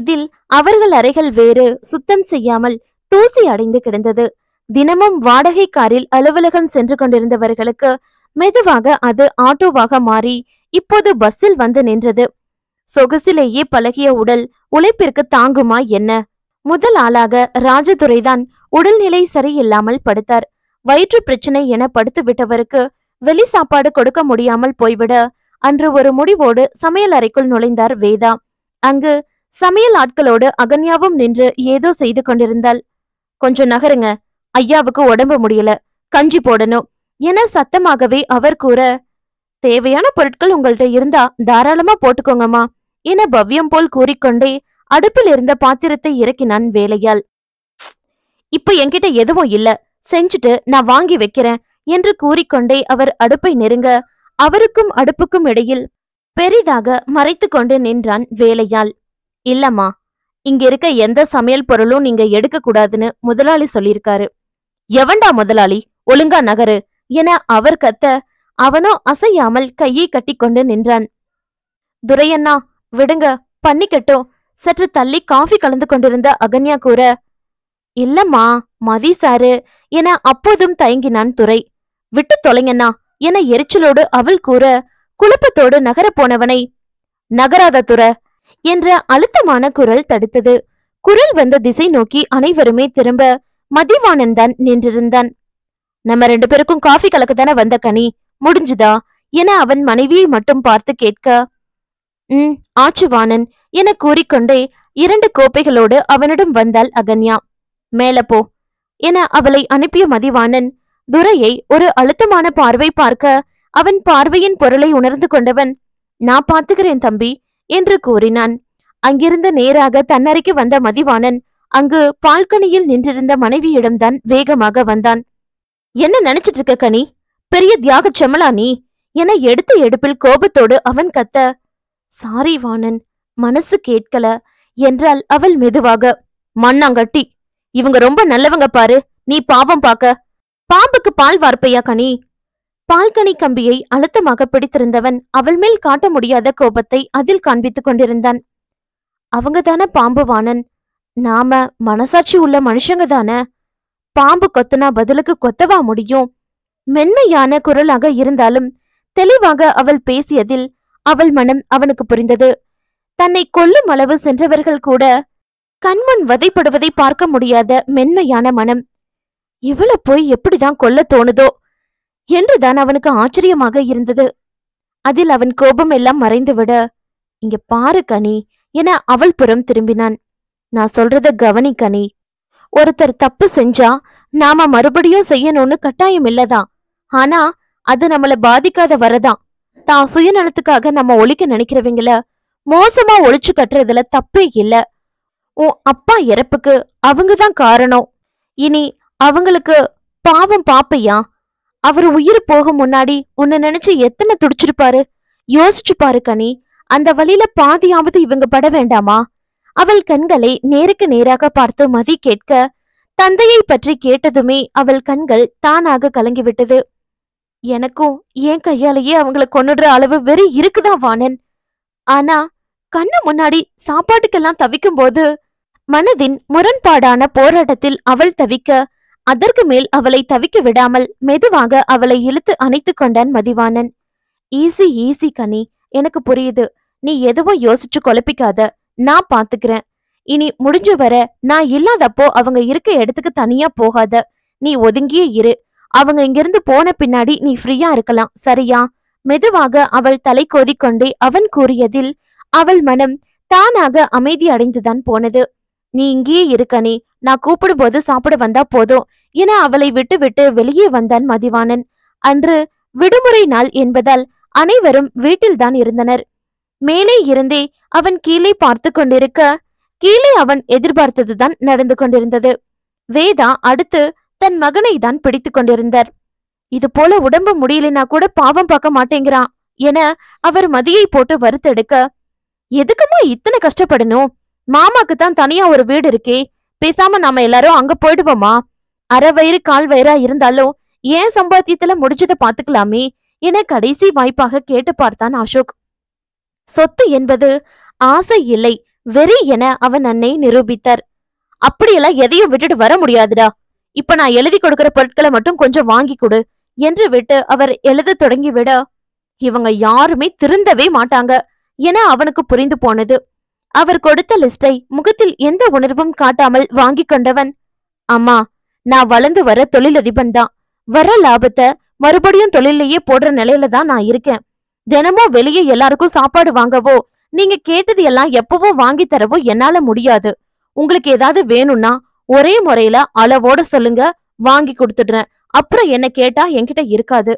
இதில் அவர்கள் அறைகள் வேறு சுத்தம் செய்யாமல் தூசி அடைந்து கிடந்தது. தினமும் வாடகை காரில் அலுவலகம் சென்று கொண்டிருந்தவர்களுக்கு மெதுவாக அது ஆட்டோவாக மாறி இப்போது பஸ்ஸில் வந்து நின்றது. சொகுசிலேயே பழகிய உடல் உழைப்பிற்கு தாங்குமா என்ன? முதல் ஆளாக ராஜதுரைதான் உடல்நிலை சரியில்லாமல் படுத்தார். வயிற்று பிரச்சனை என படுத்து விட்டவருக்கு வெளி சாப்பாடு கொடுக்க முடியாமல் போய்விட அன்று ஒரு முடிவோடு சமையல் அறைக்குள் நுழைந்தார் வேதா. அங்கு சமையல் ஆட்களோடு அகன்யாவும் நின்று ஏதோ செய்து கொண்டிருந்தாள். கொஞ்சம் நகருங்க, ஐயாவுக்கு உடம்பு முடியல, கஞ்சி போடணும் என சத்தமாகவே அவர் கூற, தேவையான பொருட்கள் உங்கள்கிட்ட இருந்தா தாராளமா போட்டுக்கோங்கம்மா என பவ்யம் போல் கூறிக்கொண்டே அடுப்பில் இருந்த பாத்திரத்தை இறக்கினான் வேலையாள். இப்ப என்கிட்ட எதுவும் இல்ல, செஞ்சுட்டு நான் வாங்கி வைக்கிறேன் என்று கூறிக்கொண்டே அவர் அடுப்பை நெருங்க அவருக்கும் அடுப்புக்கும் இடையில் பெரிதாக மறைத்து கொண்டு நின்றான் வேலையாள். இல்லம்மா, இங்க இருக்க எந்த சமையல் பொருளும் நீங்க எடுக்க கூடாதுன்னு முதலாளி சொல்லியிருக்காரு. எவன்டா முதலாளி, ஒழுங்கா நகரு என அவர் கத்த அவனோ அசையாமல் கையை கட்டி கொண்டு நின்றான். துரையண்ணா விடுங்க, பண்ணிக்கட்டும் சற்று தள்ளி காஃபி கலந்து கொண்டிருந்த அகன்யா கூற, இல்லம்மா மதி சாரு என அப்போதும் தயங்கினான் துரை. விட்டு தொலைங்கண்ணா என எரிச்சலோடு அவள் கூற குழப்பத்தோடு நகரப்போனவனை, நகராத துரை என்ற அழுத்தமான குரல் தடுத்தது. குரல் வந்த திசை நோக்கி அனைவருமே திரும்ப மதிவாணன் தான் நின்றிருந்தான். நம்ம 2 பேருக்கும் காஃபி கலக்கத்தான வந்த கனி, முடிஞ்சுதா என அவன் மனைவியை மட்டும் பார்த்து கேட்க, ஆச்சுவாணன் என கூறிக்கொண்டே 2 கோப்பைகளோடு அவனிடம் வந்தாள் அகன்யா. மேல போ என அவளை அனுப்பிய மதிவாணன் துரையை ஒரு அழுத்தமான பார்வை பார்க்க அவன் பார்வையின் பொருளை உணர்ந்து கொண்டவன், நான் பார்த்துக்கிறேன் தம்பி என்று கூறினான். அங்கிருந்து நேராக தன்னறைக்கு வந்த மதிவாணன் அங்கு பால்கனியில் நின்றிருந்த மனைவியிடம்தான் வேகமாக வந்தான். என்ன நினைச்சிட்டு இருக்க கனி, பெரிய தியாக செமலா நீ என எடுத்த எடுப்பில் கோபத்தோடு அவன் கத்த, சாரி வாணன், மனசு கேட்கல என்றால் அவள் மெதுவாக, மண்ணாங்கட்டி இவங்க ரொம்ப நல்லவங்க பாரு, நீ பாவம் பாக்க, பாம்புக்கு பால் வார்ப்பையா கனி, பால்கனி கம்பியை அழுத்தமாக பிடித்திருந்தவன் அவள் மேல் காட்ட முடியாத கோபத்தை அதில் காண்பித்துக் கொண்டிருந்தான். அவங்கதான பாம்பு வாணன், நாம மனசாட்சி உள்ள மனுஷங்க தானே, பாம்பு கொத்தனா பதிலுக்கு கொத்தவா முடியும். மென்மையான குரலாக இருந்தாலும் தெளிவாக அவள் பேசியதில் அவள் மனம் அவனுக்கு புரிந்தது. தன்னை கொல்லும் அளவு சென்றவர்கள் கூட கண்முன் வதைப்படுவதை பார்க்க முடியாத மென்மையான மனம். இவளை போய் எப்படிதான் கொல்ல தோணுதோ என்றுதான் அவனுக்கு ஆச்சரியமாக இருந்தது. அதில் அவன் கோபம் எல்லாம் மறைந்துவிட, இங்க பாரு கனி என அவள் புறம் திரும்பினான். நான் சொல்றத கவனி கனி, ஒருத்தர் தப்பு செஞ்சா நாம மறுபடியும் செய்யணும்னு கட்டாயம் இல்லதான். ஆனா அது நம்மள பாதிக்காத வரதான். தான் சுயநலத்துக்காக நம்ம ஒழிக்க நினைக்கிறவங்கள மோசமா ஒழிச்சு கட்டுறதுல தப்பே இல்ல. உன் அப்பா இறப்புக்கு அவங்கதான் காரணம். இனி அவங்களுக்கு பாவம் பாப்பையா? அவர் உயிர் போகும் முன்னாடி உன்னை நினைச்சு எத்தனை துடிச்சிருப்பாரு, யோசிச்சு பாரு கனி. அந்த வழியில பாதியாவது இவங்க பட வேண்டாமா? அவள் கண்களை நேருக்கு நேராக பார்த்து மதி கேட்க, தந்தையை பற்றி கேட்டதுமே அவள் கண்கள் தானாக கலங்கிவிட்டது. எனக்கும் என் கையாலேயே அவங்களை கொன்னுடுற அளவு வெறி இருக்குதான் வாணன். ஆனா கண்ணு முன்னாடி சாப்பாட்டுக்கெல்லாம் தவிக்கும் போது மனதின் முரண்பாடான போராட்டத்தில் அவள் தவிக்க, அதற்கு மேல் அவளை தவிக்க விடாமல் மெதுவாக அவளை இழுத்து அணைத்து கொண்டான் மதிவாணன். ஈஸி ஈஸி கனி, எனக்கு புரியுது. நீ எதுவும் யோசிச்சு குழப்பிக்காத, நான் பாத்துக்கிறேன். இனி முடிஞ்சு வர நான் இல்லாதப்போ அவங்க இருக்க இடத்துக்கு தனியா போகாத, நீ ஒதுங்கியே இரு. அவங்க இங்கிருந்து போன பின்னாடி நீ ஃப்ரீயா இருக்கலாம், சரியா? மெதுவாக அவள் தலை கோதிக்கொண்டே அவன் கூறியதில் அவள் மனம் தானாக அமைதி அடைந்துதான் போனது. நீ இங்கேயே இருக்கனே, நான் கூப்பிடும் போது சாப்பிட வந்தா போதும் என அவளை விட்டு விட்டு வெளியே வந்தான் மதிவாணன். அன்று விடுமுறை நாள் என்பதால் அனைவரும் வீட்டில்தான் இருந்தனர். மேலே இருந்தே அவன் கீழே பார்த்து கொண்டிருக்க, கீழே அவன் எதிர்பார்த்ததுதான் நடந்து கொண்டிருந்தது. வேதா அடுத்து தன் மகனை தான் பிடித்து கொண்டிருந்தார். இது போல உடம்பு முடியலனா கூட பாவம் பார்க்க மாட்டேங்கிறான் என அவர் மதியை போட்டு வருத்தெடுக்க, எதுக்குமா இத்தனை கஷ்டப்படணும்? மாமாக்கு தான் தனியா ஒரு வீடு இருக்கே, பேசாம நாம எல்லாரும் அங்க போயிடுவோமா? அரை வயிறு கால் வயிறா இருந்தாலும் ஏன் சம்பாத்தியத்துல முடிச்சதை பாத்துக்கலாமே என கடைசி வாய்ப்பாக கேட்டு பார்த்தான் அசோக். சொத்து என்பது ஆசை இல்லை, வெறி என அவன் அன்னை நிரூபித்தார். அப்படியெல்லாம் எதையும் விட்டுட்டு வர முடியாதுடா. இப்ப நான் எழுதி கொடுக்கிற பொருட்களை மட்டும் கொஞ்சம் வாங்கி கொடு என்று விட்டு அவர் எழுத தொடங்கிவிட, இவங்க யாருமே திருந்தவே மாட்டாங்க என அவனுக்கு புரிந்து போனது. அவர் கொடுத்த லிஸ்டை முகத்தில் எந்த உணர்வும் காட்டாமல் வாங்கி கொண்டவன், அம்மா நான் வளர்ந்து வர தொழிலதிபன் தான், வர லாபத்தை மறுபடியும் தொழிலையே போடுற நிலையில தான் நான் இருக்கேன். தினமும் வெளியே எல்லாருக்கும் சாப்பாடு வாங்கவோ நீங்க கேட்டது எல்லாம் எப்பவும் வாங்கி தரவோ என்னால முடியாது. உங்களுக்கு ஏதாவது வேணும்னா ஒரே முறையில அளவோட சொல்லுங்க, வாங்கி கொடுத்துடுறேன். அப்புறம் என்ன கேட்டா என்கிட்ட இருக்காது.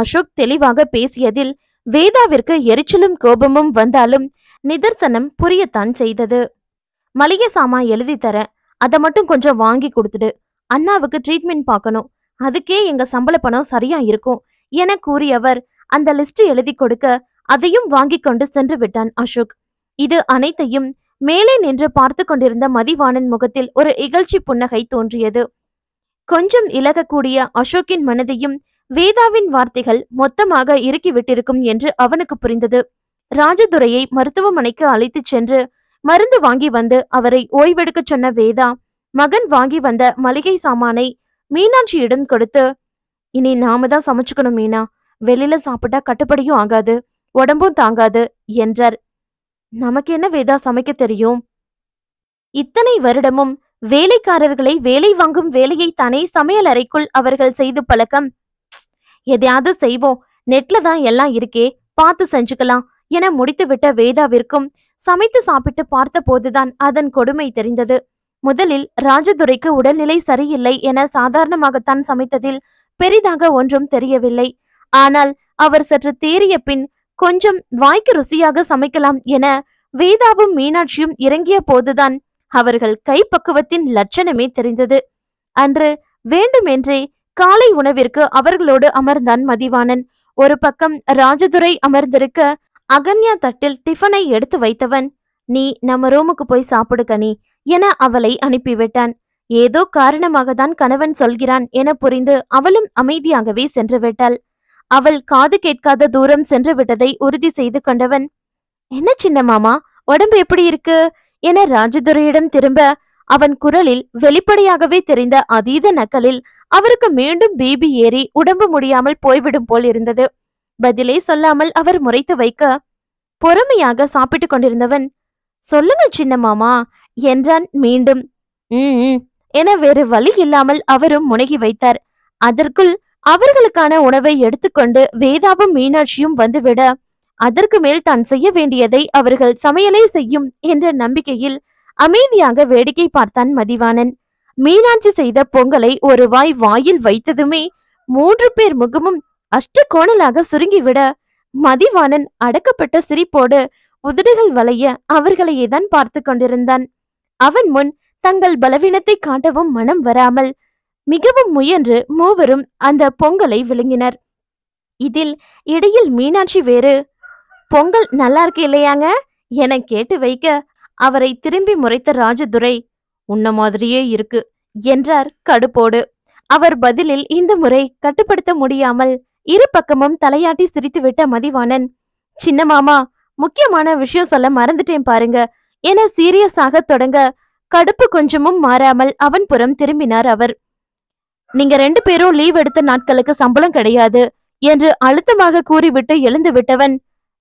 அசோக் தெளிவாக பேசியதில் வேதாவிற்கு எரிச்சலும் கோபமும் வந்தாலும் நிதர்சனம் புரியத்தான் செய்தது. மளிகை சாமான் எழுதி தரேன், அதை மட்டும் கொஞ்சம் வாங்கி கொடுத்துடு. அண்ணாவுக்கு ட்ரீட்மெண்ட் பார்க்கணும், அதுக்கே எங்க சம்பள பணம் சரியா இருக்கும் என கூறியவர் அந்த லிஸ்ட் எழுதி கொடுக்க, அதையும் வாங்கி கொண்டு சென்று விட்டான் அசோக். இது அனைத்தையும் மேலே நின்று பார்த்து கொண்டிருந்த மதிவாணன் முகத்தில் ஒரு இகழ்ச்சி புன்னகை தோன்றியது. கொஞ்சம் இலகக்கூடிய அசோக்கின் மனதையும் வேதாவின் வார்த்தைகள் மொத்தமாக இறுக்கிவிட்டிருக்கும் என்று அவனுக்கு புரிந்தது. ராஜதுரையை மருத்துவமனைக்கு அழைத்து சென்று மருந்து வாங்கி வந்து அவரை ஓய்வெடுக்க சொன்ன வேதா, மகன் வாங்கி வந்த மளிகை சாமானை மீனாட்சியிடம் கொடுத்து, இனி நாம தான் சமைச்சுக்கணும் மீனா, வெளியில சாப்பிட்டா கட்டுப்படியும் ஆகாது, உடம்பும் தாங்காது என்றார். நமக்கு என்ன வேதா சமைக்க தெரியும்? இத்தனை வருடமும் வேலைக்காரர்களை வேலை வாங்கும் வேலையை தானே சமையல் அறைக்குள் அவர்கள் செய்து பழக்கம். எதையாவது செய்வோம், நெட்ல தான் எல்லாம் இருக்கே, பார்த்து செஞ்சுக்கலாம் என முடித்துவிட்ட வேதாவிற்கும் சமைத்து சாப்பிட்டு பார்த்த போதுதான் அதன் கொடுமை தெரிந்தது. முதலில் ராஜதுரைக்கு உடல்நிலை சரியில்லை என சாதாரணமாகத்தான் சமைத்ததில் பெரிதாக ஒன்றும் தெரியவில்லை. ஆனால் அவர் சற்று தேறிய பின் கொஞ்சம் வாய்க்கு ருசியாக சமைக்கலாம் என வேதாவும் மீனாட்சியும் இறங்கிய போதுதான் அவர்கள் கைப்பக்குவத்தின் லட்சணமே தெரிந்தது. அன்று வேண்டுமென்றே காலை உணவிற்கு அவர்களோடு அமர்ந்தான் மதிவாணன். ஒரு பக்கம் ராஜதுரை அமர்ந்திருக்க, அகன்யா தட்டில் டிஃபனை எடுத்து வைத்தவன், நீ நம்ம ரூமுக்கு போய் சாப்பிடு கனி என அவளை அனுப்பிவிட்டான். ஏதோ காரணமாக தான் கணவன் சொல்கிறான் என புரிந்து அவளும் அமைதியாகவே சென்று விட்டாள். அவள் காது கேட்காத தூரம் சென்று விட்டதை உறுதி செய்து கொண்டவன், என்ன சின்ன மாமா உடம்பு எப்படி இருக்கு என ராஜதுரையிடம் திரும்ப, அவன் குரலில் வெளிப்படையாகவே தெரிந்த அதீத நக்கலில் அவருக்கு மீண்டும் பீபி ஏறி உடம்பு முடியாமல் போய்விடும் போல் இருந்தது. பதிலே சொல்லாமல் அவர் முறைத்து வைக்க, பொறுமையாக சாப்பிட்டு கொண்டிருந்தவன், சொல்லுங்கள் சின்ன மாமா என்றான் மீண்டும். என வேறு வழி இல்லாமல் அவரும் முனகி வைத்தார். அதற்குள் அவர்களுக்கான உணவை எடுத்துக்கொண்டு வேதாவும் மீனாட்சியும் வந்துவிட, அதற்கு மேல் தான் செய்ய வேண்டியதை அவர்கள் சமையலே செய்யும் என்ற நம்பிக்கையில் அமைதியாக வேடிக்கை பார்த்தான் மதிவாணன். மீனாட்சி செய்த பொங்கலை ஒரு வாய் வாயில் வைத்ததுமே 3 பேர் முகமும் அஷ்ட கோணலாக சுருங்கிவிட, மதிவாணன் அடக்கப்பட்ட சிரிப்போடு உதடுகள் வளைய அவர்களையேதான் பார்த்து கொண்டிருந்தான். அவன் முன் தங்கள் பலவீனத்தை காட்டவும் மனம் வராமல் மிகவும் முயன்று மூவரும் அந்த பொங்கலை விழுங்கினர். இதில் இடையில் மீனாட்சி வேறு, பொங்கல் நல்லா இருக்கு இல்லையாங்க என கேட்டு வைக்க, அவரை திரும்பி முறைத்த ராஜதுரை, உன்ன மாதிரியே இருக்கு என்றார் கடுப்போடு. அவர் பதிலில் இந்த முறை கட்டுப்படுத்த முடியாமல் இரு பக்கமும் தலையாட்டி சிரித்துவிட்ட மதிவாணன், சின்ன மாமா முக்கியமான விஷயம் சொல்ல மறந்துட்டேன் பாருங்க என சீரியஸாக தொடங்க, கடுப்பு கொஞ்சமும் மாறாமல் அவன் புறம் திரும்பினார் அவர். நீங்க 2 பேரும் லீவ் எடுத்த நாட்களுக்கு சம்பளம் கிடையாது என்று அழுத்தமாக கூறிவிட்டு எழுந்து விட்டவன்,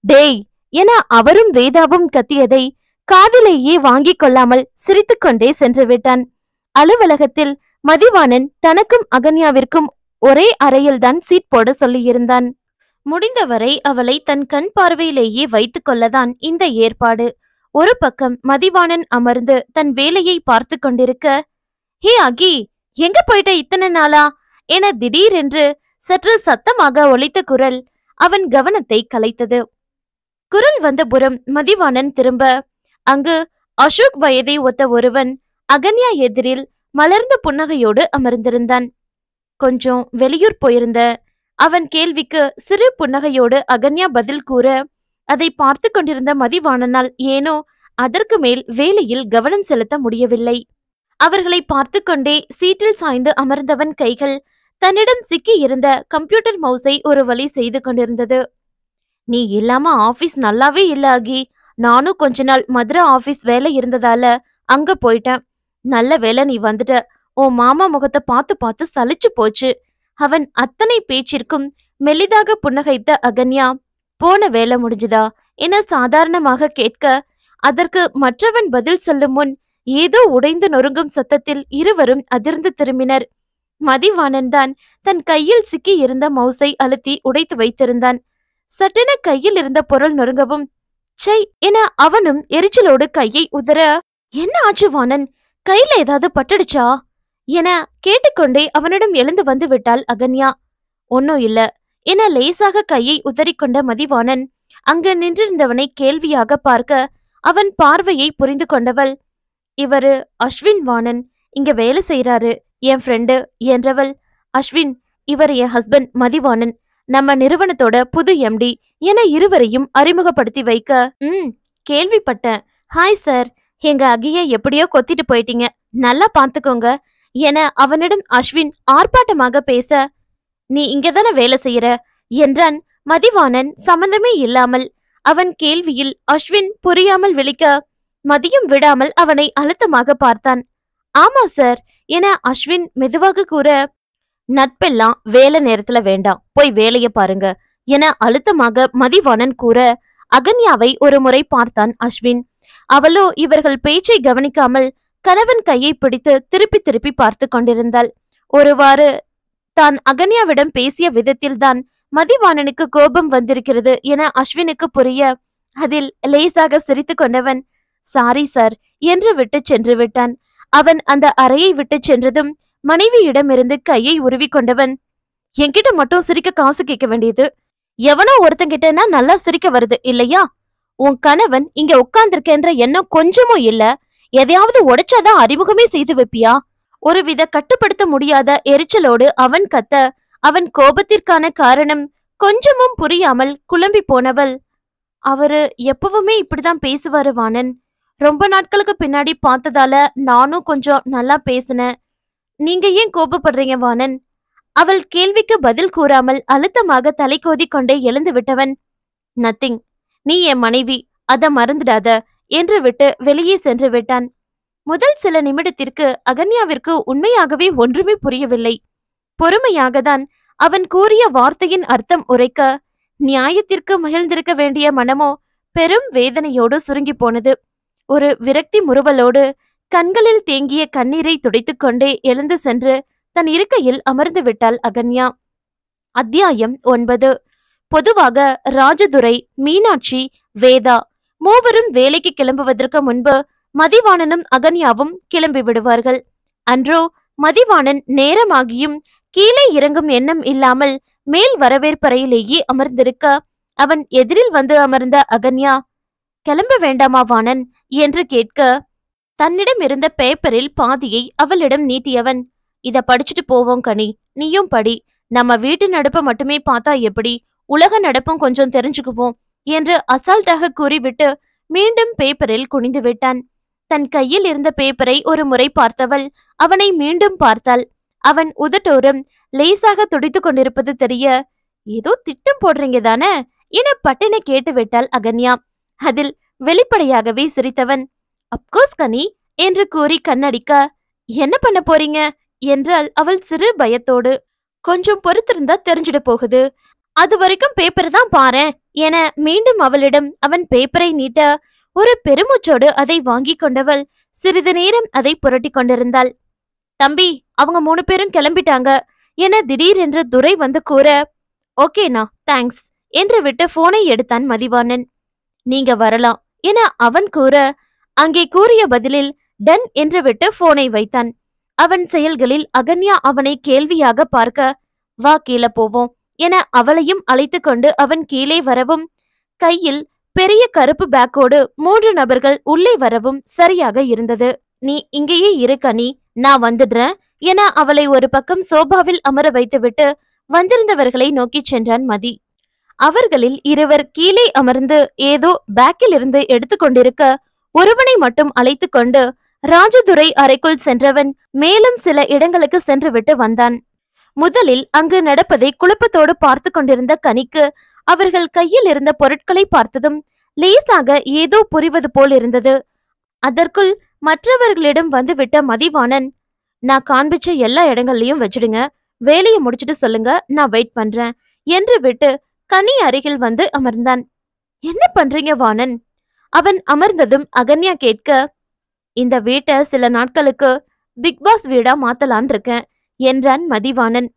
டேய் என அவரும் வேதாவும் கத்தியதை காதிலேயே வாங்கி கொள்ளாமல் சிரித்து கொண்டே சென்று விட்டான். அலுவலகத்தில் மதிவாணன் தனக்கும் அகன்யாவிற்கும் ஒரே அறையில்தான் சீட் போட சொல்லியிருந்தான். முடிந்தவரை அவளை தன் கண் பார்வையிலேயே வைத்து கொள்ளதான் இந்த ஏற்பாடு. ஒரு பக்கம் மதிவாணன் அமர்ந்து தன் வேலையை பார்த்து கொண்டிருக்க, ஹே அகி எங்க போயிட்ட இத்தனை நாளா என திடீரென்று சற்று சத்தமாக ஒலித்த குரல் அவன் கவனத்தை கலைத்தது. குரல் வந்தபுறம் மதிவாணன் திரும்ப, அங்கு அசோக் வயதை ஒத்த ஒருவன் அகன்யா எதிரில் மலர்ந்த புன்னகையோடு அமர்ந்திருந்தான். கொஞ்சம் வெளியூர் போயிருந்த அவன் கேள்விக்கு சிறு புன்னகையோடு அகன்யா பதில் கூற, அதை பார்த்து கொண்டிருந்த மதிவாணனால் ஏனோ அதற்கு மேல் வேலையில் கவனம் செலுத்த முடியவில்லை. அவர்களை பார்த்து கொண்டே சீட்டில் சாய்ந்து அமர்ந்தவன் கைகள் தன்னிடம் சிக்கி இருந்த கம்ப்யூட்டர் மவுஸை ஒரு வழி செய்து கொண்டிருந்தது. நீ இல்லாம ஆபீஸ் நல்லாவே இல்ல ஆகி, நானும் கொஞ்ச நாள் மதுரை ஆபீஸ் வேலை இருந்ததால அங்க போயிட்டேன். நல்ல வேலை நீ வந்துட்ட, உன் மாமா முகத்தை பார்த்து பார்த்து சலிச்சு போச்சு. அவன் அத்தனை பேச்சிற்கும் மெல்லிதாக புன்னகைத்த அகன்யா, போன வேலை முடிஞ்சுதா என சாதாரணமாக கேட்க, அதற்கு மற்றவன் பதில் சொல்லும் முன் ஏதோ உடைந்து நொறுங்கும் சத்தத்தில் இருவரும் அதிர்ந்து திரும்பினர். மதிவாணன் தான் தன் கையில் சிக்கி இருந்த மவுசை அழுத்தி உடைத்து வைத்திருந்தான். சட்டென கையில் இருந்த பொருள் நொறுங்கவும் சை என அவனும் எரிச்சலோடு கையை உதற, என்ன ஆச்சு வாணன், கையில ஏதாவது பட்டுடுச்சா என கேட்டுக்கொண்டே அவனிடம் எழுந்து வந்து விட்டாள் அகன்யா. ஒன்னும் இல்ல என லேசாக கையை உதறிக்கொண்ட மதிவாணன் அங்கு நின்றிருந்தவனை கேள்வியாக பார்க்க, அவன் பார்வையை புரிந்து கொண்டவள், இவரு அஸ்வின் வாணன், இங்க வேலை செய்யறாரு, என் ஃப்ரெண்டு என்றவள். அஸ்வின் இவர் என் ஹஸ்பண்ட் மதிவாணன், நம்ம நிறுவனத்தோட புது எம்டி என இருவரையும் அறிமுகப்படுத்தி வைக்க, கேள்விப்பட்டேன், ஹாய் சார், எங்க அகியை எப்படியோ கொத்திட்டு போயிட்டீங்க, நல்லா பார்த்துக்கோங்க என அவனிடம் அஸ்வின் ஆர்ப்பாட்டமாக பேச, நீ இங்கதானே வேலை செய்யற என்றான் மதிவாணன் சம்பந்தமே இல்லாமல். அவன் கேள்வியில் அஸ்வின் புரியாமல் விழிக்க, மதியம் விடாமல் அவனை அழுத்தமாக பார்த்தான். ஆமா சார் என அஸ்வின் மெதுவாக கூற, நட்பெல்லாம் வேலை நேரத்துல வேண்டாம், போய் வேலைய பாருங்க என அழுத்தமாக மதிவாணன் கூற, அகன்யாவை ஒரு முறை பார்த்தான் அஸ்வின். அவளோ இவர்கள் பேச்சை கவனிக்காமல் கணவன் கையை பிடித்து திருப்பி திருப்பி பார்த்து கொண்டிருந்தாள். ஒருவாறு தான் அகன்யாவிடம் பேசிய விதத்தில்தான் மதிவாணனுக்கு கோபம் வந்திருக்கிறது என அஸ்வினுக்கு புரிய, அதில் லேசாக சிரித்து கொண்டவன் சாரி சார் என்று விட்டு சென்று விட்டான். அவன் அந்த அறையை விட்டு சென்றதும் மனைவியிடமிருந்து கையை உருவி கொண்டவன், என்கிட்ட மட்டும் சிரிக்க காசு கேட்க வேண்டியது, எவனோ ஒருத்தங்கிட்டனா நல்லா சிரிக்க வருது இல்லையா, உன் கணவன் இங்க உட்கார்ந்திருக்கேன்ற எண்ணம் கொஞ்சமும் இல்ல, எதையாவது உடைச்சாதான் அறிமுகமே செய்து வைப்பியா, ஒருவித கட்டுப்படுத்த முடியாத எரிச்சலோடு அவன் கத்த, அவன் கோபத்திற்கான காரணம் கொஞ்சமும் புரியாமல் குழம்பி போனவள், அவரு எப்பவுமே இப்படிதான் பேசுவாரு வாணன், ரொம்ப நாட்களுக்கு பின்னாடி பார்த்ததால நானும் கொஞ்சம் நல்லா பேசினேன், நீங்க ஏன் கோபப்படுறீங்க வாணன் அவள் கேள்விக்கு பதில் கூறாமல் அழுத்தமாக தலைக்கோதி கொண்டே எழுந்து விட்டவன், நத்திங், நீ என் மனைவி, அத மறந்துடாத என்று விட்டு வெளியே சென்று விட்டான். முதல் சில நிமிடத்திற்கு அகன்யாவிற்கு உண்மையாகவே ஒன்றுமே புரியவில்லை. பொறுமையாகத்தான் அவன் கூறிய வார்த்தையின் அர்த்தம் உரைக்க, நியாயத்திற்கு மகிழ்ந்திருக்க வேண்டிய மனமோ பெரும் வேதனையோடு சுருங்கி போனது. ஒரு விரக்தி முறுவலோடு கண்களில் தேங்கிய கண்ணீரை துடைத்துக் கொண்டே எழுந்து சென்று தன் இருக்கையில் அமர்ந்து விட்டாள் அகன்யா. அத்தியாயம் 9. பொதுவாக ராஜதுரை, மீனாட்சி, வேதா மூவரும் வேலைக்கு கிளம்புவதற்கு முன்பு மதிவாணனும் அகன்யாவும் கிளம்பி விடுவார்கள். அன்றோ மதிவாணன் நேரமாகியும் கீழே இறங்கும் எண்ணம் இல்லாமல் மேல் வரவேற்பறையிலேயே அமர்ந்திருக்க, அவன் எதிரில் வந்து அமர்ந்த அகன்யா, கிளம்ப வேண்டாமா வாணன் என்று கேட்க, தன்னிடம் இருந்த பேப்பரில் பாதியை அவளிடம் நீட்டியவன், இத படிச்சுட்டு போவோம் கனி, நீயும் படி, நம்ம வீட்டு நடப்பை மட்டுமே பார்த்தா எப்படி, உலக நடப்பும் கொஞ்சம் தெரிஞ்சுக்குவோம் என்று அசால்ட்டாக கூறிவிட்டு மீண்டும் பேப்பரில் குனிந்து விட்டான். தன் கையில் இருந்த பேப்பரை ஒரு முறை பார்த்தவள் அவனை மீண்டும் பார்த்தாள். அவன் உதட்டோரும் லேசாக துடித்து கொண்டிருப்பது தெரிய, ஏதோ திட்டம் போடுறீங்க தானே என பட்டின கேட்டு விட்டாள் அகன்யா. அதில் வெளிப்படையாகவே சிரித்தவன், அப்கோர்ஸ் கனி என்று கூறி கண்ணடிக்க, என்ன பண்ண போறீங்க என்றால் அவள் சிறு பயத்தோடு, கொஞ்சம் பொறுத்திருந்தா தெரிஞ்சிட போகுது, அது வரைக்கும் பேப்பரை தான் பாரு என மீண்டும் அவளிடம் அவன் பேப்பரை நீட்ட, ஒரு பெருமூச்சோடு அதை வாங்கி கொண்டவள் சிறிது நேரம் அதை புரட்டி கொண்டிருந்தாள். தம்பி, அவங்க 3 பேரும் கிளம்பிட்டாங்க என திடீரென்று துரை வந்து கூற, ஓகேண்ணா தேங்க்ஸ் என்று விட்டு போனை எடுத்தான் மதிவாணன். நீங்க வரலாம் என அவன் கூற, அங்கே கூறிய பதிலில் டன் என்று விட்டு போனை வைத்தான். அவன் செயல்களில் அகன்யா அவனை கேள்வியாக பார்க்க, வா கீழே போவோம் என அவளையும் அழைத்து கொண்டு அவன் கீழே வரவும், கையில் பெரிய கருப்பு பேக்கோடு 3 நபர்கள் உள்ளே வரவும் சரியாக இருந்தது. நீ இங்கேயே இரு கனி, நான் வந்துடுறேன் என அவளை ஒரு பக்கம் சோபாவில் அமர வைத்துவிட்டு வந்திருந்தவர்களை நோக்கி சென்றான் மதி. அவர்களில் 2 பேர் கீழே அமர்ந்து ஏதோ பேக்கில் இருந்து எடுத்துக்கொண்டிருக்க, ஒருவனை மட்டும் அழைத்து கொண்டு ராஜதுரை அறைக்குள் சென்றவன் மேலும் சில இடங்களுக்கு சென்று விட்டு வந்தான். முதலில் அங்கு நடப்பதை குழப்பத்தோடு பார்த்து கொண்டிருந்த கனிக்கு அவர்கள் கையில் இருந்த பொருட்களை பார்த்ததும் லேசாக ஏதோ புரிவது போல் இருந்தது. அதற்குள் மற்றவர்களிடம் வந்துவிட்ட மதிவாணன், நான் காண்பிச்ச எல்லா இடங்கள்லையும் வச்சிடுங்க, வேலையை முடிச்சுட்டு சொல்லுங்க, நான் வெயிட் பண்றேன் என்று விட்டு கனி அருகில் வந்து அமர்ந்தான். என்ன பண்றீங்க வாணன்? அவன் அமர்ந்ததும் அகன்யா கேட்க, இந்த வீட்டை சில நாட்களுக்கு பிக்பாஸ் வீடா மாத்தலான் இருக்கேன் என்றான் மதிவாணன்.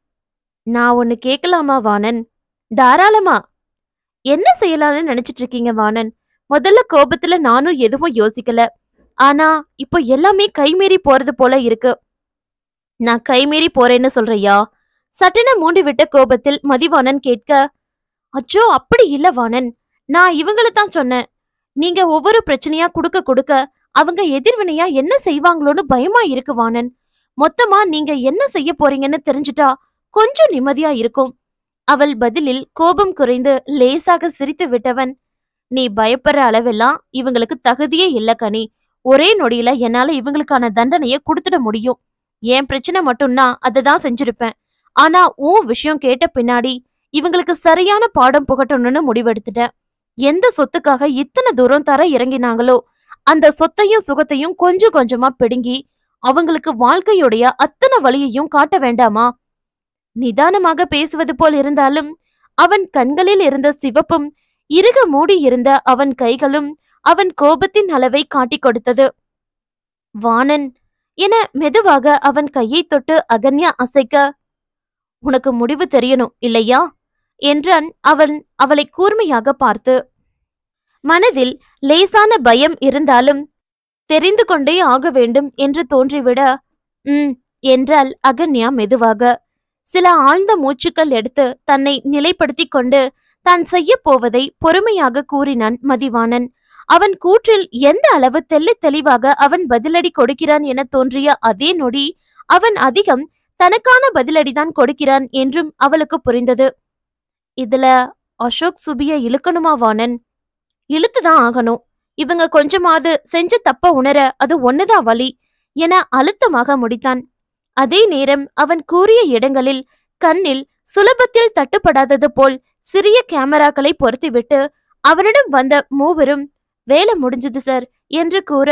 நான் ஒன்னு கேட்கலாமா வாணன்? தாராளமா. என்ன செய்யலான்னு நினைச்சிட்டு இருக்கீங்க வாணன்? முதல்ல கோபத்துல நானும் எதுவும் யோசிக்கல, ஆனா இப்போ எல்லாமே கைமீறி போறது போல இருக்கு. நான் கைமீறி போறேன்னு சொல்றியா? சட்டென மூண்டு விட்ட கோபத்தில் மதிவாணன் கேட்க, அச்சோ அப்படி இல்ல வாணன், நான் இவங்களைத்தான் சொன்னேன், நீங்க ஒவ்வொரு பிரச்சனையா கொடுக்க கொடுக்க அவங்க எதிர்வினையா என்ன செய்வாங்களோன்னு பயமா இருக்கு வாணன். மொத்தமா நீங்க என்ன செய்ய போறீங்கன்னு தெரிஞ்சுட்டா கொஞ்சம் நிம்மதியா இருக்கும். அவள் பதிலில் கோபம் குறைந்து லேசாக சிரித்து விட்டவன், நீ பயப்படுற அளவெல்லாம் இவங்களுக்கு தகுதியே இல்ல கனி, ஒரே நொடியில என்னால இவங்களுக்கான தண்டனையை கொடுத்துட முடியும். என் பிரச்சனை மட்டும்னா அதை தான் செஞ்சிருப்பேன், ஆனா உன் விஷயம் கேட்ட பின்னாடி இவங்களுக்கு சரியான பாடம் புகட்டணும்னு முடிவெடுத்துட்டேன். எந்த சொத்துக்காக இத்தனை தூரம் தர இறங்கினாங்களோ அந்த சொத்தையும் சுகத்தையும் கொஞ்சம் கொஞ்சமா பிடுங்கி அவங்களுக்கு வாழ்க்கையுடைய அத்தனை வழியையும் காட்ட வேண்டாமா? நிதானமாக பேசுவது போல் இருந்தாலும் அவன் கண்களில் இருந்த சிவப்பும் இறுக மூடி இருந்த அவன் கைகளும் அவன் கோபத்தின் அளவை காட்டி கொடுத்தது. வாணன் என மெதுவாக அவன் கையை தொட்டு அகன்யா அசைக்க, உனக்கு முடிவு தெரியணும் இல்லையா என்றான் அவன் அவளை கூர்மையாக பார்த்து. மனதில் லேசான பயம் இருந்தாலும் தெரிந்து கொண்டே ஆக வேண்டும் என்று தோன்றிவிட, என்றால் அகன்யா மெதுவாக. சில ஆழ்ந்த மூச்சுக்கள் எடுத்து தன்னை நிலைப்படுத்தி கொண்டு தான் செய்ய போவதை பொறுமையாக கூறினான் மதிவாணன். அவன் கூற்றில் எந்த அளவு தெள்ளத் தெளிவாக அவன் பதிலடி கொடுக்கிறான் என தோன்றிய அதே நொடி அவன் அதிகம் தனக்கான பதிலடிதான் கொடுக்கிறான் என்றும் அவளுக்கு புரிந்தது. இதுல அசோக் சுபிய இழுக்கணுமா வாணன்? இழுத்துதான் ஆகணும், இவங்க கொஞ்சமாவது செஞ்ச தப்ப உணர அது ஒண்ணுதான் வழி என அழுத்தமாக முடித்தான். அதே நேரம் அவன் கூறிய இடங்களில் கண்ணில் சுலபத்தில் தட்டுப்படாதது போல் சிறிய கேமராக்களை பொருத்திவிட்டு அவனிடம் வந்த மூவரும் வேலை முடிஞ்சது சார் என்று கூற,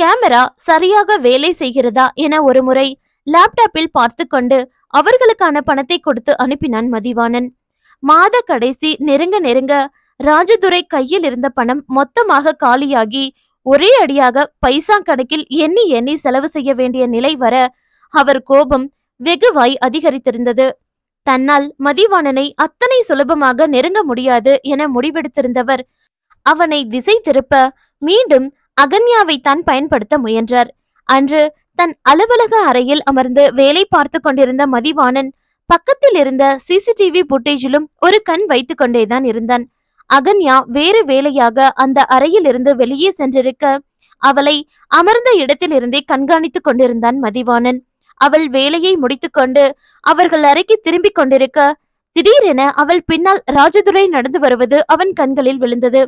கேமரா சரியாக வேலை செய்கிறதா என ஒரு முறை லேப்டாப்பில் பார்த்து கொண்டு அவர்களுக்கான பணத்தை கொடுத்து அனுப்பினான் மதிவாணன். மாத கடைசி நெருங்க நெருங்க ராஜதுரை கையில் இருந்த பணம் மொத்தமாக காலியாகி ஒரே அடியாக பைசா கணக்கில் எண்ணி எண்ணி செலவு செய்ய வேண்டிய நிலை வர அவர் கோபம் வெகுவாய் அதிகரித்திருந்தது. தன்னால் மதிவாணனை அத்தனை சுலபமாக நெருங்க முடியாது என முடிவெடுத்திருந்தவர் அவனை திசை திருப்ப மீண்டும் அகன்யாவை தான் பயன்படுத்த முயன்றார். அன்று தன் அலுவலக அறையில் அமர்ந்து வேலை பார்த்து கொண்டிருந்த மதிவாணன் பக்கத்தில் இருந்த சிசிடிவி புட்டேஜிலும் ஒரு கண் வைத்து கொண்டேதான் இருந்தான். அகன்யா வேறு வேலையாக அந்த அறையில் இருந்து வெளியே சென்றிருக்க அவளை அமர்ந்த இடத்திலிருந்தே கண்காணித்து கொண்டிருந்தான் மதிவாணன். அவள் வேலையை முடித்து கொண்டு அவர்கள் அறைக்கு திரும்பி கொண்டிருக்க திடீரென அவள் பின்னால் ராஜதுரை நடந்து வருவது அவன் கண்களில் விழுந்தது.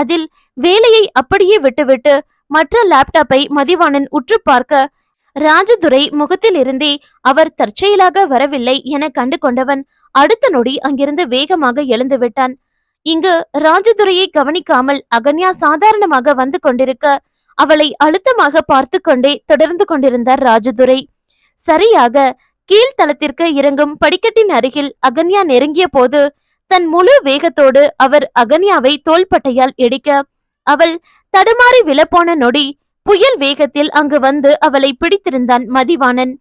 அதில் வேலையை அப்படியே விட்டுவிட்டு மற்ற லேப்டாப்பை மதிவாணன் உற்று பார்க்க ராஜதுரை முகத்தில் இருந்தே அவர் தற்செயலாக வரவில்லை என கண்டு கொண்டவன் அடுத்த நொடி அங்கிருந்து வேகமாக எழுந்துவிட்டான். இங்கு ராஜதுரையை கவனிக்காமல் அகன்யா சாதாரணமாக வந்து கொண்டிருக்க அவளை அழுத்தமாக பார்த்து கொண்டே தொடர்ந்து கொண்டிருந்தார் ராஜதுரை. சரியாக கீழ்த்தளத்திற்கு இறங்கும் படிக்கட்டின் அருகில் அகன்யா நெருங்கிய போது தன் முழு வேகத்தோடு அவர் அகன்யாவை தோள்பட்டையால் இடிக்க அவள் தடுமாறி விழப்போன நொடி புயல் வேகத்தில் அங்கு வந்து அவளை பிடித்திருந்தான் மதிவாணன்.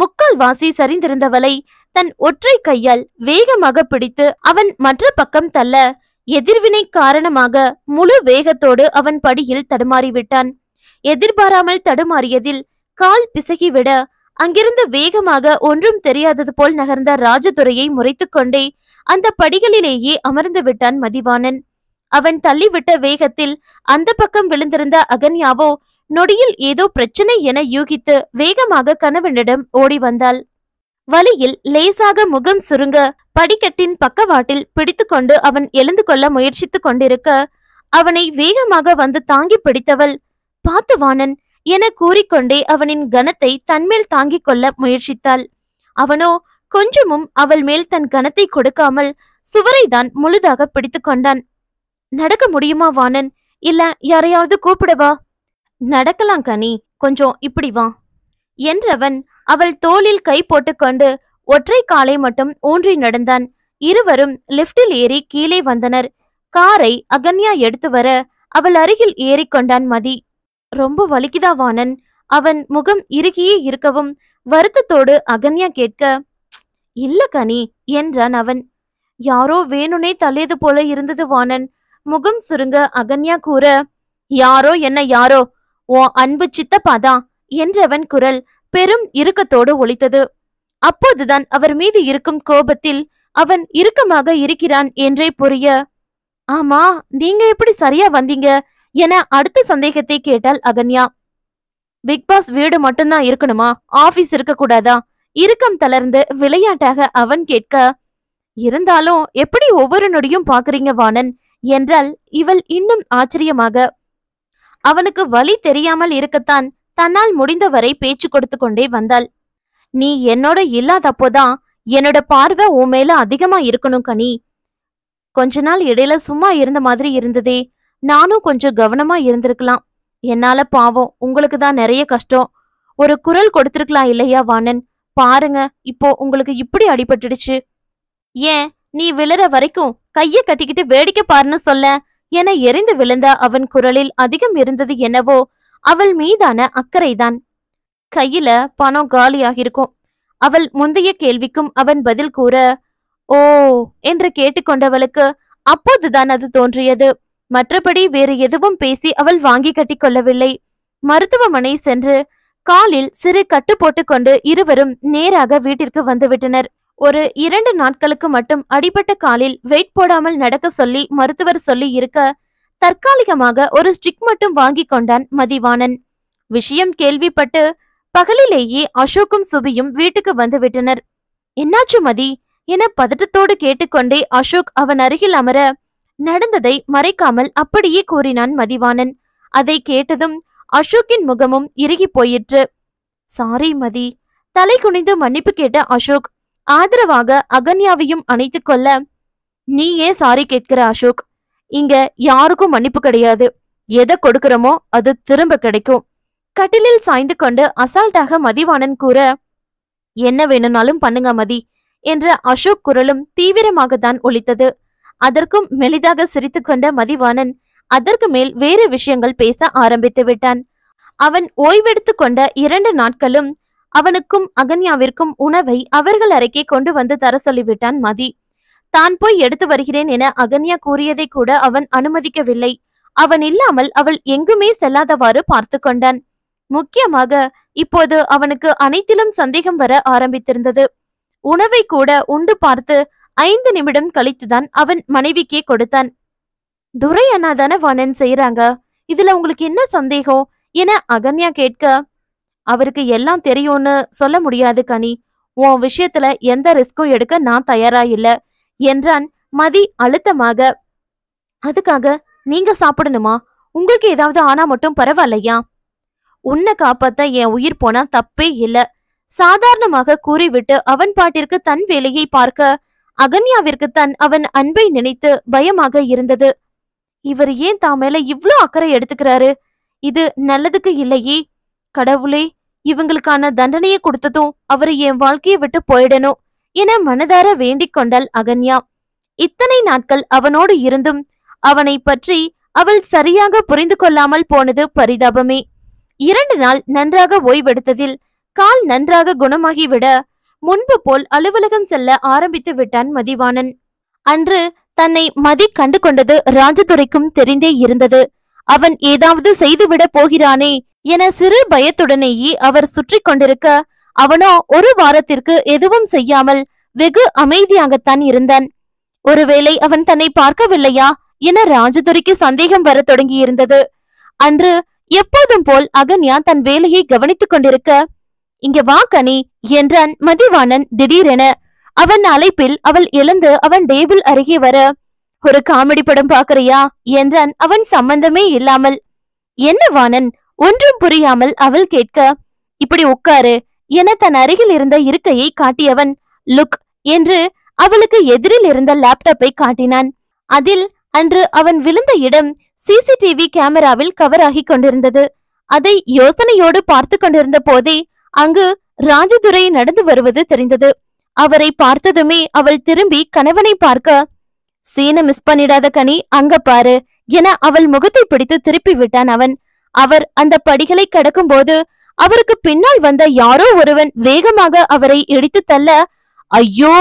முக்கால் வாசி சரிந்திருந்தவளை தன் ஒற்றை கையால் வேகமாக பிடித்து அவன் மற்ற பக்கம் தள்ள எதிர்வினை காரணமாக முழு வேகத்தோடு அவன் படியில் தடுமாறிவிட்டான். எதிர்பாராமல் தடுமாறியதில் கால் பிசகிவிட அங்கிருந்து வேகமாக ஒன்றும் தெரியாதது போல் நகர்ந்த ராஜதுரையை முறைத்து கொண்டே அந்த படிகளிலேயே அமர்ந்து விட்டான் மதிவாணன். அவன் தள்ளிவிட்ட வேகத்தில் அந்த பக்கம் விழுந்திருந்த அகன்யாவோ நொடியில் ஏதோ பிரச்சனை என யூகித்து வேகமாக கணவனிடம் ஓடி வந்தாள். வழியில் லேசாக முகம் சுருங்க படிக்கட்டின் பக்கவாட்டில் பிடித்து கொண்டு அவன் எழுந்து கொள்ள முயற்சித்து கொண்டிருக்க அவனை வேகமாக வந்து தாங்கி பிடித்தவள் "பார்த்துவாணன்" என கூறிக்கொண்டே அவனின் கனத்தை தன்மேல் தாங்கிக் கொள்ள முயற்சித்தாள். அவனோ கொஞ்சமும் அவள் மேல் தன் கனத்தை கொடுக்காமல் சுவரை தான் முழுதாக பிடித்து கொண்டான். "நடக்க முடியுமா வாணன்? இல்ல யாரையாவது கூப்பிடவா?" "நடக்கலாம் கனி, கொஞ்சம் இப்படி வா" என்றவன் அவள் தோளில் கை போட்டுக்கொண்டு ஒற்றை காலை மட்டும் ஊன்றி நடந்தான். இருவரும் லிப்டில் ஏறி கீழே வந்தனர். காரை அகன்யா எடுத்து வர அவள் அருகில் ஏறிக்கொண்டான் மதி. "ரொம்ப வலிக்குதா வாணன்?" அவன் முகம் இறுகியே இருக்கவும் வருத்தத்தோடு அகன்யா கேட்க, "இல்ல கனி" என்றான் அவன். "யாரோ வேணுனே தள்ளியது போல இருந்தது வாணன்" முகம் சுருங்க அகன்யா கூற, "யாரோ என்ன யாரோ, உன் அன்பு சித்தப்பாதா" என்றவன் குரல் பெரும் இறுக்கத்தோடு ஒலித்தது. அப்போதுதான் அவர் மீது இருக்கும் கோபத்தில் அவன் இறுக்கமாக இருக்கிறான் என்றே புரிய, "ஆமா, நீங்க எப்படி சரியா வந்தீங்க?" என அடுத்த சந்தேகத்தை கேட்டாள் அகன்யா. "பிக் பாஸ் வீடு மட்டும்தான் இருக்கணுமா? ஆபீஸ் இருக்க கூடாதா?" இறுக்கம் தளர்ந்து விளையாட்டாக அவன் கேட்க, "இருந்தாலும் எப்படி ஒவ்வொரு நொடியும் பாக்குறீங்க வாணன்" என்றால் இவள் இன்னும் ஆச்சரியமாக. அவனுக்கு வழி தெரியாமல் இருக்கத்தான் தன்னால் முடிந்தவரை பேச்சு கொடுத்து கொண்டே வந்தாள். "நீ என்னோட இல்லாதப்போதான் என்னோட பார்வை உன் மேல அதிகமா இருக்கணும் கனி. கொஞ்ச நாள் இடையில சும்மா இருந்த மாதிரி இருந்ததே, நானும் கொஞ்சம் கவனமா இருந்திருக்கலாம். என்னால பாவம் உங்களுக்கு தான் நிறைய கஷ்டம். ஒரு குரல் கொடுத்திருக்கலாம் இல்லையா வாணன்? பாருங்க இப்போ உங்களுக்கு இப்படி அடிபட்டுடுச்சு. ஏன் நீ விழுற வரைக்கும் கையை கட்டிக்கிட்டு வேடிக்கை பாருன்னு சொல்ல" என எரிந்து விழுந்த அவன் குரலில் அதிகம் இருந்தது என்னவோ அவள் மீதான அக்கறைதான். "கையில பணம் காலியாகிருக்கும்" அவள் முந்தைய கேள்விக்கும் அவன் பதில் கூற, "ஓ" என்று கேட்டுக்கொண்டவளுக்கு அப்போதுதான் அது தோன்றியது. மற்றபடி வேறு எதுவும் பேசி அவள் வாங்கி கட்டி கொள்ளவில்லை. மருத்துவமனை சென்று காலில் சிறு கட்டு போட்டுக்கொண்டு இருவரும் நேராக வீட்டிற்கு வந்துவிட்டனர். ஒரு 2 நாட்களுக்கு மட்டும் அடிபட்ட காலில் வெயிட் போடாமல் நடக்க சொல்லி மருத்துவர் சொல்லி இருக்க தற்காலிகமாக ஒரு ஸ்டிக் மட்டும் வாங்கி கொண்டான் மதிவாணன். விஷயம் கேள்விப்பட்டு பகலிலேயே அசோக்கும் சுபியும் வீட்டுக்கு வந்துவிட்டனர். "என்னாச்சு மதி?" என பதட்டத்தோடு கேட்டுக்கொண்டே அசோக் அவன் அருகில் அமர நடந்ததை மறைக்காமல் அப்படியே கூறினான் மதிவாணன். அதை கேட்டதும் அசோக்கின் முகமும் இறுகி போயிற்று. "சாரி மதி" தலை குனிந்து மன்னிப்பு கேட்ட அசோக், ஆதரவாக அகன்யாவையும் அணைத்துக் கொள்ள, நீ ஏன் சாரி கேட்கிற அசோக்? இங்க யாருக்கும் மன்னிப்பு கிடையாது. எதை கொடுக்கிறோமோ அது திரும்ப கிடைக்கும். கட்டிலில் சாய்ந்து கொண்டு அசால்ட்டாக மதிவாணன் கூற, என்ன வேணும்னாலும் பண்ணுங்க மதி என்ற அசோக் குரலும் தீவிரமாகத்தான் ஒலித்தது. அதற்கும் மெலிதாக சிரித்து கொண்ட மதிவாணன் அதற்கு மேல் வேறு விஷயங்கள் பேச ஆரம்பித்து விட்டான். அவன் ஓய்வெடுத்து கொண்ட 2 நாட்களும் அவனுக்கும் அகன்யாவிற்கும் உணவை அவர்கள் அறைக்கே கொண்டு வந்து தர சொல்லிவிட்டான் மதி. தான் போய் எடுத்து வருகிறேன் என அகன்யா கூறியதை கூட அவன் அனுமதிக்கவில்லை. அவன் இல்லாமல் அவள் எங்குமே செல்லாதவாறு பார்த்து கொண்டான். முக்கியமாக இப்போது அவனுக்கு அனைத்திலும் சந்தேகம் வர ஆரம்பித்திருந்தது. உணவை கூட உண்டு பார்த்து 5 நிமிடம் கழித்துதான் அவன் மனைவிக்கே கொடுத்தான். துரை அண்ணாதான வாணன் செய்யறாங்க, இதுல உங்களுக்கு என்ன சந்தேகம் என அகன்யா கேட்க, அவருக்கு எல்லாம் தெரியும்னு சொல்ல முடியாது கனி, உன் விஷயத்துல எந்த ரிஸ்கும் எடுக்க நான் தயாரா இல்ல என்றான் மதி அழுத்தமாக. அதுக்காக நீங்க சாப்பிடணுமா? உங்களுக்கு ஏதாவது ஆனா மட்டும் பரவாயில்லையா? உன்னை காப்பாத்த என் உயிர் போனா தப்பே இல்ல சாதாரணமாக கூறிவிட்டு அவன் பாட்டிற்கு தன் வேலையை பார்க்க அகன்யாவிற்கு தான் அவன் அன்பை நினைத்து பயமாக இருந்தது. இவர் ஏன் தான் மேல இவ்ளோ அக்கறை எடுத்துக்கிறாரு? இது நல்லதுக்கு இல்லையே. கடவுளே, இவங்களுக்கான தண்டனையை கொடுத்ததும் அவரு என் வாழ்க்கையை விட்டு போயிடணும் என மனதார வேண்டிக் கொண்டாள் அகன்யா. இத்தனை நாட்கள் அவனோடு இருந்தும் அவனை பற்றி அவள் சரியாக புரிந்து கொள்ளாமல் போனது பரிதாபமே. 2 நாள் நன்றாக ஓய்வெடுத்ததில் கால் நன்றாக குணமாகிவிட முன்பு போல் அலுவலகம் செல்ல ஆரம்பித்து விட்டான் மதிவாணன். அன்று தன்னை மதி கண்டு கொண்டது ராஜதுரைக்கும் தெரிந்தே இருந்தது. அவன் ஏதாவது செய்துவிட போகிறானே என சிறு பயத்துடனேயே அவர் சுற்றி கொண்டிருக்க, அவனோ 1 வாரத்திற்கு எதுவும் செய்யாமல் வெகு அமைதியாகத்தான் இருந்தான். ஒருவேளை அவன் தன்னை பார்க்கவில்லையா என ராஜதுரைக்கு சந்தேகம் வர தொடங்கி இருந்தது. அன்று எப்போதும் போல் அகன்யா தன் வேலையை கவனித்துக் கொண்டிருக்க, இங்க வா கனி என்றான் மதிவாணன் திடீரென. அவன் அழைப்பில் அவள் எழுந்து அவன் டேபிள் அருகே வர, ஒரு காமெடி படம் பாக்குறியா என்றான் அவன் சம்பந்தமே இல்லாமல். என்ன வாணன் ஒன்றும் புரியாமல் அவள் கேட்க, இப்படி உட்காரு என தன் அருகில் இருந்த இருக்கையை காட்டியவன் லுக் என்று அவளுக்கு எதிரில் இருந்த லேப்டாப்பை காட்டினான். அதில் அன்று அவன் விழுந்த இடம் சிசிடிவி கேமராவில் கவர் ஆகி கொண்டிருந்தது. அதை யோசனையோடு பார்த்து கொண்டிருந்த போதே அங்கு ராஜதுரை நடந்து வருவது தெரிந்தது. அவரை பார்த்ததுமே அவள் திரும்பி கணவனை பார்க்க, சீனை மிஸ் பண்ணிடாத கனி, அங்க பாரு என அவள் முகத்தை பிடித்து திருப்பி விட்டான் அவன். அவர் அந்த படிகளை கடக்கும் போது அவருக்கு பின்னால் வந்த யாரோ ஒருவன் வேகமாக அவரை இடித்து தள்ள, ஐயோ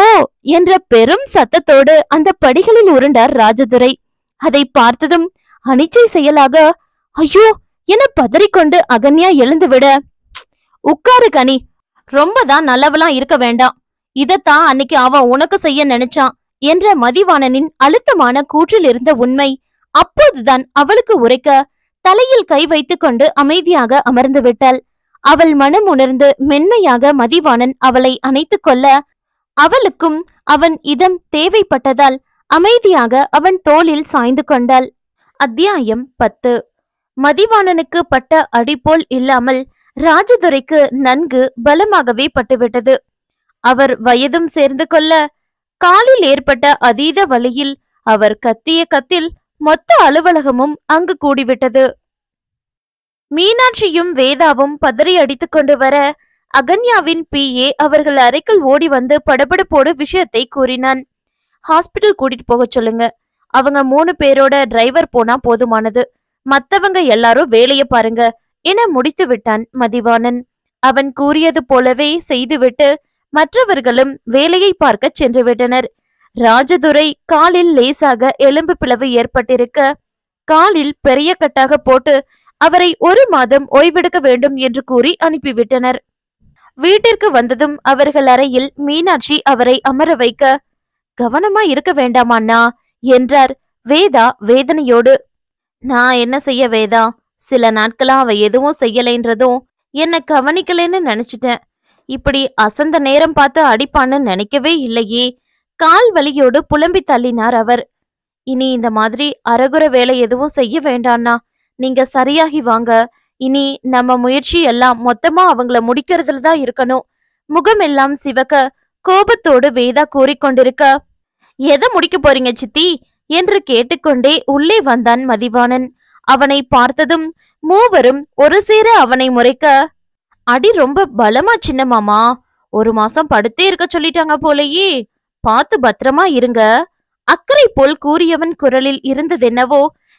என்ற பெரும் சத்தத்தோடு அந்த படிகளில் உருண்டார் ராஜதுரை. அதை பார்த்ததும் அனிச்சை செயலாக ஐயோ என பதறிக்கொண்டு அகன்யா எழுந்துவிட, உட்காரு கனி, ரொம்பதான் நல்லவெல்லாம் இருக்க வேண்டாம், இதத்தான் அன்னைக்கு அவன் உனக்கு செய்ய நினைச்சான் என்ற மதிவாணனின் அழுத்தமான கூற்றில் இருந்த உண்மை அப்போதுதான் அவளுக்கு உரைக்க, தலையில் கை வைத்து கொண்டு அமைதியாக அமர்ந்து விட்டாள். அவள் மனம் உணர்ந்து மென்மையாக மதிவாணன் அவளை அணைத்து கொள்ள, அவளுக்கும் அவன் இதம் தேவைப்பட்டதால் அமைதியாக அவன் தோளில் சாய்ந்து கொண்டாள். அத்தியாயம் 10. மதிவாணனுக்கு பட்ட அடிபோல் இல்லாமல் ராஜதுரைக்கு நன்கு பலமாகவே பட்டுவிட்டது. அவர் வயதும் சேர்ந்து கொள்ள காலில் ஏற்பட்ட அதீத வலியில் அவர் கத்திய கத்தில் மொத்த அலுவலகமும் அங்கு கூடிவிட்டது. மீனாட்சியும் வேதாவும் பதறி அடித்துக் கொண்டு வர அகன்யாவின் PA அவர்கள் அறைக்குள் ஓடி வந்து படபடப்போடு விஷயத்தை கூறினான். ஹாஸ்பிட்டல் கூட்டிட்டு போக சொல்லுங்க, அவங்க 3 பேரோட டிரைவர் போனா போதுமானது, மத்தவங்க எல்லாரும் வேலைய பாருங்க என முடித்து விட்டான் மதிவாணன். அவன் கூறியது போலவே செய்துவிட்டு மற்றவர்களும் வேலையை பார்க்க சென்று விட்டனர். ராஜதுரை காலில் லேசாக எலும்பு பிளவு ஏற்பட்டிருக்க காலில் பெரிய கட்டாக போட்டு அவரை 1 மாதம் ஓய்வெடுக்க வேண்டும் என்று கூறி அனுப்பிவிட்டனர். வீட்டிற்கு வந்ததும் அவர்கள் அறையில் மீனாட்சி அவரை அமர வைக்க, கவனமா இருக்க வேண்டாமாண்ணா என்றார் வேதா வேதனையோடு. நான் என்ன செய்ய வேதா, சில நாட்களா அவ எதுவும் செய்யலைன்றதும் என்ன கவனிக்கலன்னு நினைச்சிட்டேன், இப்படி அசந்த நேரம் பார்த்து அடிப்பான்னு நினைக்கவே இல்லையே, கால் வலியோடு புலம்பி தள்ளினார் அவர். இனி இந்த மாதிரி அரகுர வேலை எதுவும் செய்ய வேண்டாம்னா, நீங்க சரியாகி வாங்க, இனி நம்ம முயற்சி எல்லாம் மொத்தமா அவங்கள முடிக்கிறதுல தான் இருக்கணும். முகமெல்லாம் சிவக்க கோபத்தோடு வேதா கூறிக்கொண்டிருக்க, எதை முடிக்க போறீங்க சித்தி என்று கேட்டுக்கொண்டே உள்ளே வந்தான் மதிவாணன். அவனை பார்த்ததும் மூவரும் ஒரு சேர அவனை முறைக்க, அடி ரொம்ப பலமா சின்ன மாமா, 1 மாசம் படுத்தே இருக்க சொல்லிட்டாங்க போலயே, பார்த்து பத்திரமா இருங்க அக்கறை போல் கூறியவன் குரலில் இருந்ததென்னவோ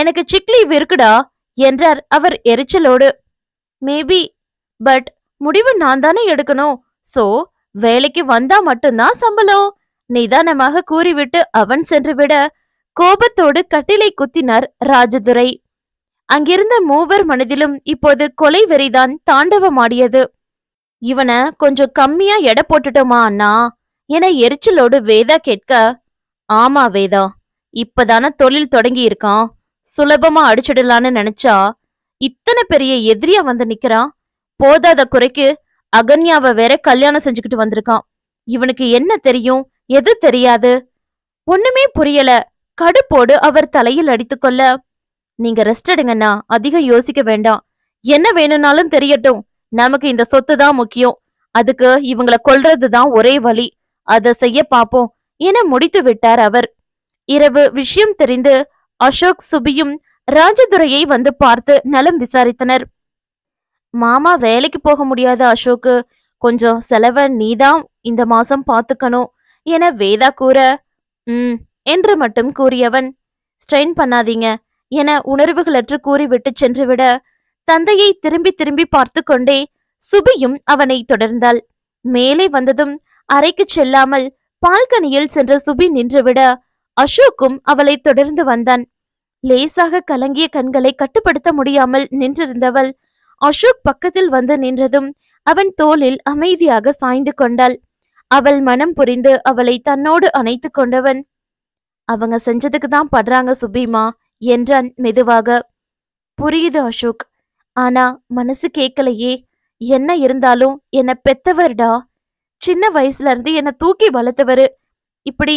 எனக்கு சிக்லி இருக்குடா என்றார் அவர் எரிச்சலோடு. மேபி, பட் முடிவு நான் தானே எடுக்கணும், சோ வேலைக்கு வந்தா மட்டும்தான் சம்பளம் நிதானமாக கூறிவிட்டு அவன் சென்றுவிட கோபத்தோடு கட்டிலை குத்தினார் ராஜதுரை. அங்கிருந்த மூவர் மனதிலும் இப்போது கொலை வெறிதான் தாண்டவமாடியது. இவனை கொஞ்சம் கம்மியா எடை போட்டுட்டோமா அண்ணா என எரிச்சலோடு வேதா கேட்க, ஆமா வேதா, இப்பதான தொழில் தொடங்கி இருக்கான், சுலபமா அடிச்சிடலான்னு நினைச்சா இத்தனை பெரிய எதிரியா வந்து நிக்கிறான். போதாத குறைக்கு அகன்யாவை வேற கல்யாணம் செஞ்சுக்கிட்டு வந்திருக்கான். இவனுக்கு என்ன தெரியும், எது தெரியாது, ஒண்ணுமே புரியல. கடுப்போடு அவர் தலையில் அடித்துக்கொள்ள, நீங்க ரெஸ்ட் எடுங்கண்ணா, அதிகம் யோசிக்க வேண்டாம், என்ன வேணும்னாலும் தெரியட்டும், நமக்கு இந்த சொத்து தான் முக்கியம், அதுக்கு இவங்களை கொல்றதுதான் ஒரே வழி, அதை செய்ய பாப்போம் என முடித்து விட்டார் அவர். இரவு விஷயம் தெரிந்து அசோக் சுபியும் ராஜதுரையை வந்து பார்த்து நலம் விசாரித்தனர். மாமா வேலைக்கு போக முடியாத அசோக்கு, கொஞ்சம் செலவ நீதான் இந்த மாசம் பாத்துக்கணும் என வேதா கூற, என்று மட்டும் கூறியவன், ஸ்ட்ரெயின் பண்ணாதீங்க என உணர்வுகளற்று கூறிவிட்டு சென்றுவிட தந்தையை திரும்பி திரும்பி பார்த்து கொண்டே சுபியும் அவனை தொடர்ந்தாள். மேலே வந்ததும் அறைக்கு செல்லாமல் பால்கனியில் சென்ற சுபி நின்றுவிட அசோக்கும் அவளை தொடர்ந்து வந்தான். லேசாக கலங்கிய கண்களை கட்டுப்படுத்த முடியாமல் நின்றிருந்தவள் அசோக் பக்கத்தில் வந்து நின்றதும் அவன் தோளில் அமைதியாக சாய்ந்து கொண்டாள். அவள் மனம் புரிந்து அவளை தன்னோடு அணைத்து கொண்டவன், அவங்க செஞ்சதுக்கு தான் படுறாங்க சுபிமா என்றான் மெதுவாக. புரியுது அசோக், ஆனா மனசு கேட்கலையே, என்ன இருந்தாலும் என்னை பெத்தவர்டா, சின்ன வயசுல இருந்து என்னை தூக்கி வளர்த்தவரு, இப்படி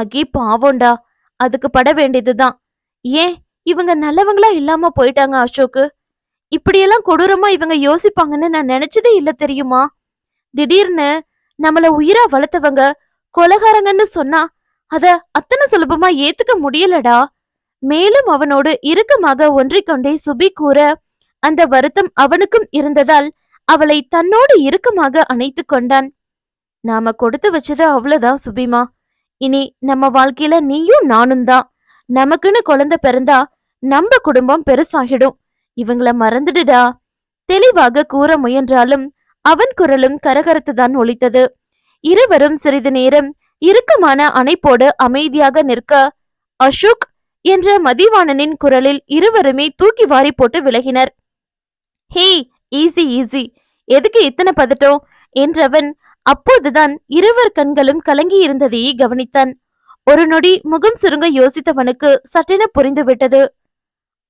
அகி பாவோண்டா, அதுக்கு பட வேண்டியதுதான், ஏன் இவங்க நல்லவங்களா இல்லாம போயிட்டாங்க அசோக்கு, இப்படியெல்லாம் கொடூரமா இவங்க யோசிப்பாங்கன்னு நான் நினைச்சதே இல்ல தெரியுமா. திடீர்னு நம்மள உயிரா வளர்த்தவங்க கொலகாரங்கன்னு சொன்னா அத அத்தனை சுலபமா ஏத்துக்க முடியலடா. மேலும் அவனோடு இறுக்கமாக ஒன்றிக்கொண்டே சுபி கூற, அந்த வருத்தம் அவனுக்கும் இருந்ததால் அவளை தன்னோடு இறுக்கமாக அணைத்து கொண்டான். நாம கொடுத்து வச்சது அவ்வளவுதான் சுபிமா, இனி நம்ம வாழ்க்கையில நீயும் நானும் தான், நமக்குன்னு குழந்தை பிறந்தா நம்ம குடும்பம் பெருசாகிடும், இவங்கள மறந்துடுடா தெளிவாக கூற முயன்றாலும் அவன் குரலும் கரகரத்துதான் ஒலித்தது. இருவரும் சிறிது நேரம் இறுக்கமான அணைப்போடு அமைதியாக நிற்க அசோக் என்ற மதிவாணனின் குரலில் இருவருமே தூக்கி வாரி போட்டு விலகினர். ஹே, ஈஸி ஈஸி, எதுக்கு இத்தனை பதட்டம் என்றவன் அப்போதுதான் இருவர் கண்களும் கலங்கி இருந்ததையே கவனித்தான். ஒரு நொடி முகம் சுருங்க யோசித்தவனுக்கு சட்டென புரிந்துவிட்டது.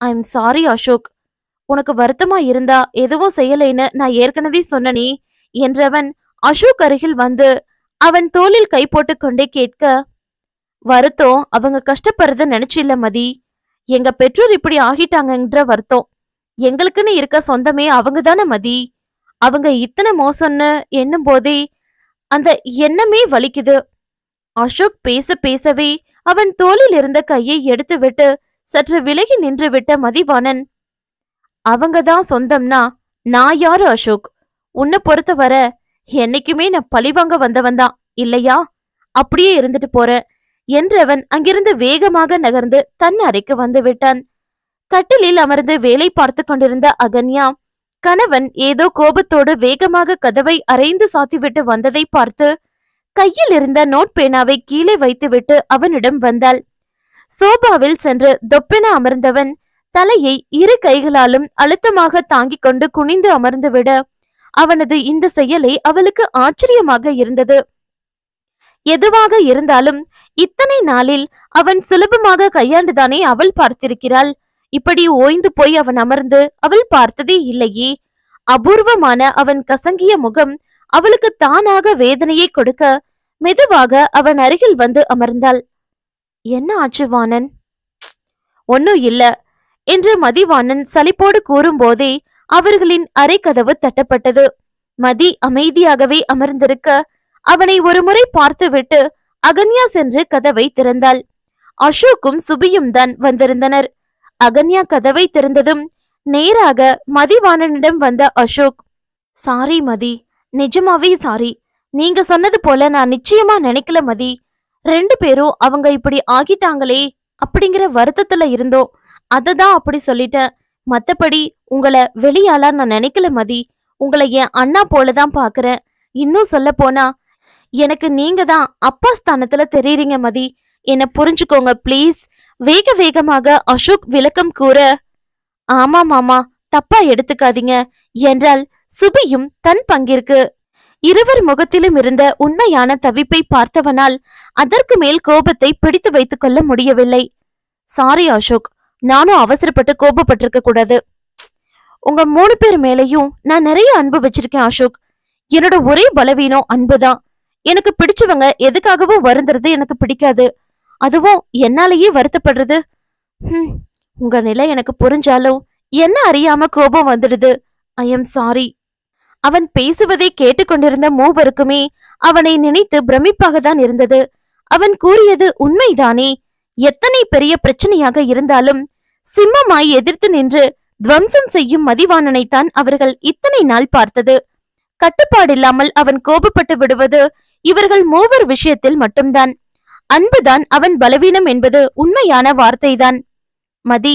ஐ எம் சாரி அசோக், உனக்கு வருத்தமா இருந்தா எதுவும் செய்யலைன்னு நான் ஏற்கனவே சொன்னனே என்றவன் அசோக் அருகில் வந்து அவன் தோளில் கை போட்டு கொண்டே கேட்க, வருத்தம் அவங்க கஷ்டப்படுறத நினைச்சில்ல மதி, எங்க பெற்றோர் இப்படி ஆகிட்டாங்கன்ற வருத்தம், எங்களுக்குன்னு இருக்க சொந்தமே அவங்க தானே மதி, அவங்க இத்தனை மோசம்னு எண்ணும் போதே அந்த எண்ணமே வலிக்குது. அசோக் பேச பேசவே அவன் தோளில் இருந்த கையை எடுத்து விட்டு சற்று விலகி நின்று விட்ட மதிவாணன், அவங்கதான் சொந்தம்னா நான் யாரு அசோக், உன்னை பொறுத்த வர என்னைக்குமே நான் பழிவாங்க வந்தவன்தான் இல்லையா, அப்படியே இருந்துட்டு போற என்றவன் அங்கிருந்து வேகமாக நகர்ந்து தன் அறைக்கு வந்து விட்டான். கட்டிலில் அமர்ந்து வேலை பார்த்து கொண்டிருந்த அகன்யா கணவன் ஏதோ கோபத்தோடு வேகமாக கதவை அரைந்து சாத்திவிட்டு வந்ததை பார்த்து கையில் இருந்த நோட் பேனாவை கீழே வைத்துவிட்டு அவனிடம் வந்தாள். சோபாவில் சென்று தொப்பென அமர்ந்தவன் தலையை இரு கைகளாலும் அழுத்தமாக தாங்கிக் கொண்டு குனிந்து அமர்ந்துவிட அவனது இந்த செயலை அவளுக்கு ஆச்சரியமாக இருந்தது. எதுவாக இருந்தாலும் இத்தனை நாளில் அவன் சுலபமாக கையாண்டுதானே அவள் பார்த்திருக்கிறாள். இப்படி ஓய்ந்து போய் அவன் அமர்ந்து அவள் பார்த்ததே இல்லையே. அபூர்வமான அவன் கசங்கிய முகம் அவளுக்கு தானாக வேதனையை கொடுக்க மெதுவாக அவன் அருகில் வந்து அமர்ந்தாள். என்ன ஆச்சு வாணன்? ஒன்னும் இல்ல என்று மதிவாணன் சலிப்போடு கூறும் போதே அவர்களின் அரை கதவு தட்டப்பட்டது. மதி அமைதியாகவே அமர்ந்திருக்க அவனை ஒரு முறை பார்த்துவிட்டு அகன்யா சென்று கதவை திறந்தாள். அசோக்கும் சுபியும் தான் வந்திருந்தனர். அகன்யா கதவை திறந்ததும் நேராக மதிவாணனிடம் வந்த அசோக், சாரி மதி, நிஜமாவே சாரி. நீங்க சொன்னது போல நான் நிச்சயமா நினைக்கல மதி. ரெண்டு பேரும் அவங்க இப்படி ஆகிட்டாங்களே அப்படிங்கிற வருத்தத்துல இருந்தோம், அததான் அப்படி சொல்லிட்டேன். மத்தபடி உங்களை வெளியாலா நான் நினைக்கல மதி. உங்களை என் அண்ணா போலதான் பாக்குறேன். இன்னும் சொல்ல போனா எனக்கு நீங்க தான் அப்பா ஸ்தானத்துல தெரியுறீங்க மதி. என்ன புரிஞ்சுக்கோங்க பிளீஸ். வேக வேகமாக அசோக் விளக்கம் கூற, ஆமா மாமா தப்பா எடுத்துக்காதீங்க என்றால் சுபியும் தன் பங்கிற்கு. இருவர் முகத்திலும் இருந்த உண்மையான தவிப்பை பார்த்தவனால் அதற்கு மேல் கோபத்தை பிடித்து வைத்துக் கொள்ள முடியவில்லை. சாரி அசோக், நானும் அவசரப்பட்டு கோபப்பட்டிருக்க கூடாது. உங்க மூணு பேர் மேலையும் நான் நிறைய அன்பு வச்சிருக்கேன் அசோக். என்னோட ஒரே பலவீனம் அன்புதான். எனக்கு பிடிச்சவங்க எதுக்காகவும் வருந்துறது எனக்கு பிடிக்காது. அதுவும் என்னாலேயே வருத்தப்படுறது. உங்க நிலை எனக்கு புரிஞ்சாலும் என்ன அறியாம கோபம் வந்துடுது. I am sorry. அவன் பேசுவதை கேட்டுக்கொண்டிருந்த மூவருக்குமே அவனை நினைத்து பிரமிப்பாக தான் இருந்தது. அவன் கூறியது உண்மைதானே? எத்தனை பெரிய பிரச்சனையாக இருந்தாலும் சிம்மமாய் எதிர்த்து நின்று துவம்சம் செய்யும் மதிவாணனைத்தான் அவர்கள் இத்தனை நாள் பார்த்தது. கட்டுப்பாடில்லாமல் அவன் கோபப்பட்டு விடுவது இவர்கள் மூவர் விஷயத்தில் மட்டும்தான். அன்புதான் அவன் பலவீனம் என்பது உண்மையான வார்த்தைதான். மதி,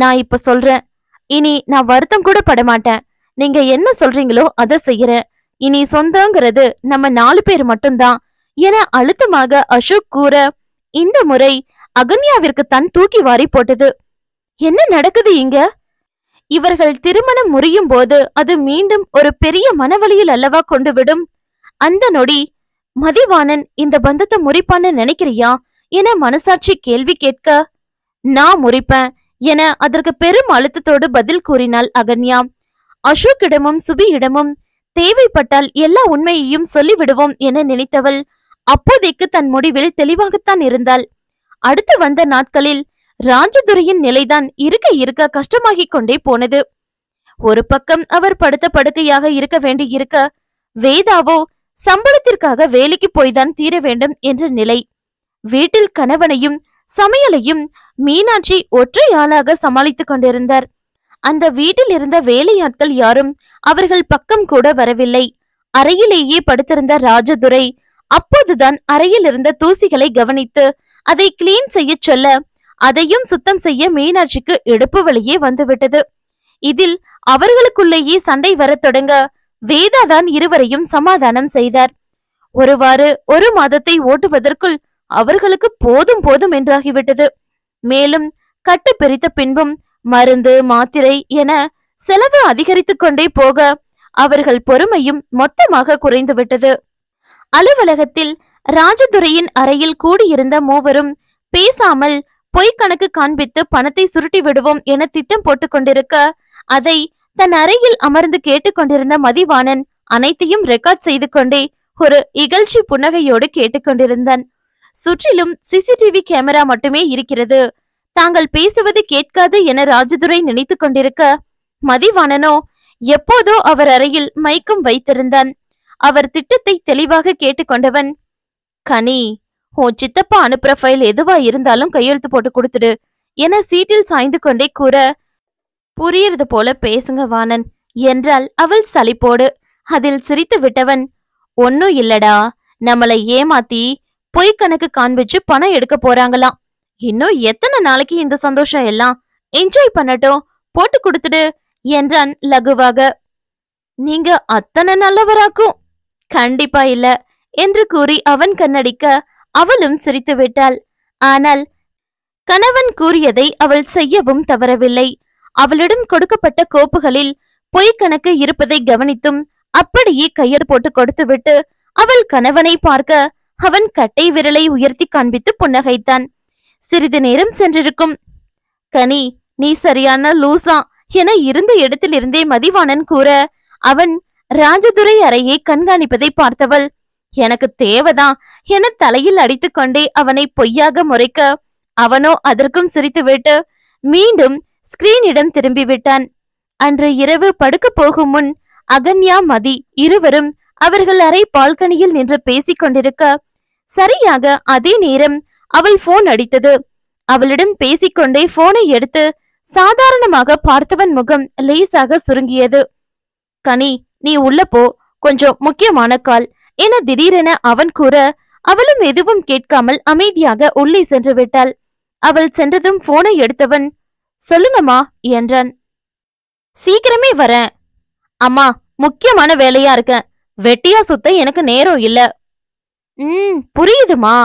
நான் இப்ப சொல்றேன், இனி நான் வருத்தம் கூட படமாட்டேன். நீங்க என்ன சொல்றீங்களோ அதை செய்யறேன். இனி சொந்தங்கிறது நம்ம நாலு பேர் மட்டும்தான் என அழுத்தமாக அசோக் கூற இந்த முறை அகன்யாவிற்கு தன் தூக்கி வாரி போட்டது. என்ன நடக்குது இங்க? இவர்கள் திருமணம் முறியும் போது அது மீண்டும் ஒரு பெரிய மனவழியில் அல்லவா கொண்டு விடும். அந்த நொடி மதிவாணன் இந்த பந்தத்தை முறிப்பான்னு நினைக்கிறியா என மனசாட்சி கேள்வி கேட்க, நான் முறிப்பேன் என அதற்கு பெரும் அழுத்தத்தோடு பதில் கூறினாள் அகன்யா. அசோக்கிடமும் சுபியிடமும் தேவைப்பட்டால் எல்லா உண்மையையும் சொல்லிவிடுவோம் என நினைத்தவள் அப்போதைக்கு தன் முடிவில் தெளிவாகத்தான் இருந்தாள். அடுத்து வந்த நாட்களில் ராஜதுரையின் நிலைதான் இருக்க இருக்க கஷ்டமாகிக் கொண்டே போனது. ஒரு பக்கம் அவர் படுத்த படுக்கையாக இருக்க வேண்டி இருக்க, வேதாவோ சம்பளத்திற்காக வேலைக்கு போய்தான் தீர வேண்டும் என்ற நிலை. வீட்டில் கணவனையும் சமையலையும் மீனாட்சி ஒற்றை ஆளாக சமாளித்துக் கொண்டிருந்தார். அந்த வீட்டில் இருந்த வேலையாட்கள் யாரும் அவர்கள் பக்கம் கூட வரவில்லை. அறையிலேயே படுத்திருந்த ராஜதுரை அப்போதுதான் அறையில் இருந்த தூசிகளை கவனித்து அதை கிளீன் செய்ய சொல்ல, அதையும் சுத்தம் செய்ய மீனாட்சிக்கு எடுப்பு வழியே வந்துவிட்டது. இதில் அவர்களுக்குள்ளேயே சண்டை வர தொடங்க வேதாதான் இருவரையும் சமாதானம் செய்தார். ஒரு மாதத்தை ஓட்டுவதற்குள் அவர்களுக்கு போதும் போதும் என்றாகிவிட்டது. மேலும் கட்டு பிரித்த பின்பும் மருந்து மாத்திரை என செலவு அதிகரித்து கொண்டே போக அவர்கள் பொறுமையும் மொத்தமாக குறைந்துவிட்டது. அலுவலகத்தில் ராஜதுரையின் அறையில் கூடியிருந்த மூவரும் பேசாமல் பொய்க்கணக்கு காண்பித்து பணத்தை சுருட்டி விடுவோம் என திட்டம் போட்டுக் கொண்டிருக்க, அதை தன் அறையில் அமர்ந்து கேட்டுக்கொண்டிருந்த மதிவாணன் அனைத்தையும் ரெக்கார்ட் செய்து கொண்டே ஒரு இகழ்ச்சி புன்னகையோடு கேட்டுக்கொண்டிருந்தான். சுற்றிலும் சிசிடிவி கேமரா மட்டுமே இருக்கிறது. தாங்கள் பேசுவது கேட்காது என ராஜதுரை நினைத்து கொண்டிருக்க, மதிவாணனோ எப்போதோ அவர் அறையில் மைக்கும் வைத்திருந்தான். அவர் திட்டத்தை தெளிவாக கேட்டுக்கொண்டவன், கனி, ஓ சித்தப்பா அனுப்புற ஃபைல் எதுவா இருந்தாலும் கையெழுத்து போட்டு கொடுத்துடு என சீட்டில் சாய்ந்து கொண்டே கூற, புரியறது போல பேசுங்க வாணன் என்றால் அவள் சலிப்போடு. அதில் சிரித்து விட்டவன், ஒன்னும் இல்லடா, நம்மளை ஏமாத்தி பொய் கணக்கு காண்பிச்சு பணம் எடுக்க போறாங்களாம். இன்னும் எத்தனை நாளைக்கு இந்த சந்தோஷம் எல்லாம்? என்ஜாய் பண்ணட்டும், போட்டு கொடுத்துடு என்றான் லகுவாக. நீங்க அத்தனை நல்லவராக்கும். கண்டிப்பா இல்ல என்று கூறி அவன் கண்ணடிக்க அவளும் சிரித்து விட்டாள். ஆனால் கணவன் கூறியதை அவள் செய்யவும் தவறவில்லை. அவளிடம் கொடுக்கப்பட்ட கோப்புகளில் பொய் கணக்கு இருப்பதை கவனித்தும் அப்படியே கையெடு போட்டு கொடுத்துவிட்டு அவள் கணவனை பார்க்க அவன் கட்டை விரலை உயர்த்தி காண்பித்து புன்னகைத்தான். சிறிது நேரம் சென்றிருக்கும். கனி, நீ சரியான லூசா என இருந்த இடத்திலிருந்தே மதிவாணன் கூற, அவன் ராஜதுரை அறையை கண்காணிப்பதை பார்த்தவள் எனக்கு தேவைதான் என தலையில் அடித்து கொண்டே அவனை பொய்யாக முறைக்க அவனோ அதற்கும் சிரித்துவிட்டு மீண்டும் ஸ்கிரீனிடம் திரும்பிவிட்டான். அன்று இரவு படுக்க போகும் முன் அகன்யா மதி இருவரும் அவர்கள் அறை பால்கனியில் நின்று பேசிக் கொண்டிருக்க சரியாக அதே நேரம் அவள் போன் அடித்தது. அவளிடம் பேசிக்கொண்டே போனை எடுத்து சாதாரணமாக பார்த்தவன் முகம் லேசாக சுருங்கியது. கனி, நீ உள்ள போ, கொஞ்சம் முக்கியமான கால் என திடீரென அவன் கூற அவளும் எதுவும் கேட்காமல் அமைதியாக உள்ளே சென்று விட்டாள். அவள் சென்றதும் போனை எடுத்தவன், சொல்லுங்கம்மா என்றான். சீக்கிரமே வர அம்மா, முக்கியமான வேலையா இருக்க, வெட்டியா சுத்த எனக்கு நேரம் இல்ல. புரியுதுமா,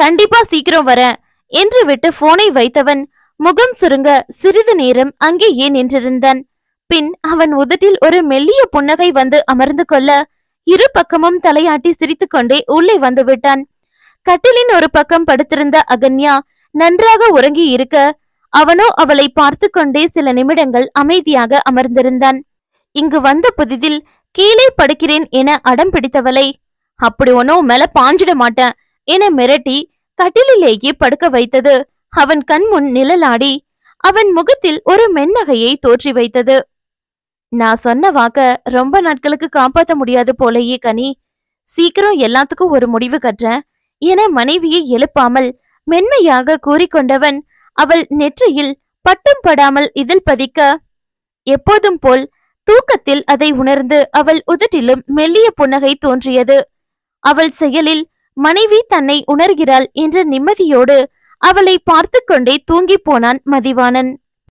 கண்டிப்பா சீக்கிரம் வர என்று விட்டு போனை வைத்தவன் முகம் சுருங்க சிறிது நேரம் அங்கேயே நின்றிருந்தான். பின் அவன் உதட்டில் ஒரு மெல்லிய புன்னகை வந்து அமர்ந்து கொள்ள இரு பக்கமும் தலையாட்டி சிரித்து கொண்டே உள்ளே வந்து விட்டான். கட்டிலின் ஒரு பக்கம் படுத்திருந்த அகன்யா நன்றாக உறங்கி இருக்க அவனோ அவளை பார்த்து கொண்டே சில நிமிடங்கள் அமைதியாக அமர்ந்திருந்தான். இங்கு வந்த புதிதில் கீழே படுக்கிறேன் என அடம் பிடித்தவளை அப்படி ஒன்னும் மேல பாஞ்சிட மாட்டேன் என மிரட்டி கட்டிலேயே படுக்க வைத்தது அவன் கண் முன் நிழலாடி அவன் முகத்தில் ஒரு மென்னகையை தோற்றி வைத்தது. நான் சொன்ன வாக்க ரொம்ப நாட்களுக்கு காப்பாற்ற முடியாது போலயே கனி, சீக்கிரம் எல்லாத்துக்கும் ஒரு முடிவு கட்டுறேன் என மனைவியை எழுப்பாமல் மென்மையாக கூறிக்கொண்டவன் அவள் நெற்றியில் பட்டும் படாமல் இதில் பதிக்க எப்போதும் போல் தூக்கத்தில் அதை உணர்ந்து அவள் உதட்டிலும் மெல்லிய புன்னகை தோன்றியது. அவள் செயலில் மனைவி தன்னை உணர்கிறாள் என்ற நிம்மதியோடு அவளை பார்த்து கொண்டே தூங்கி போனான் மதிவாணன்.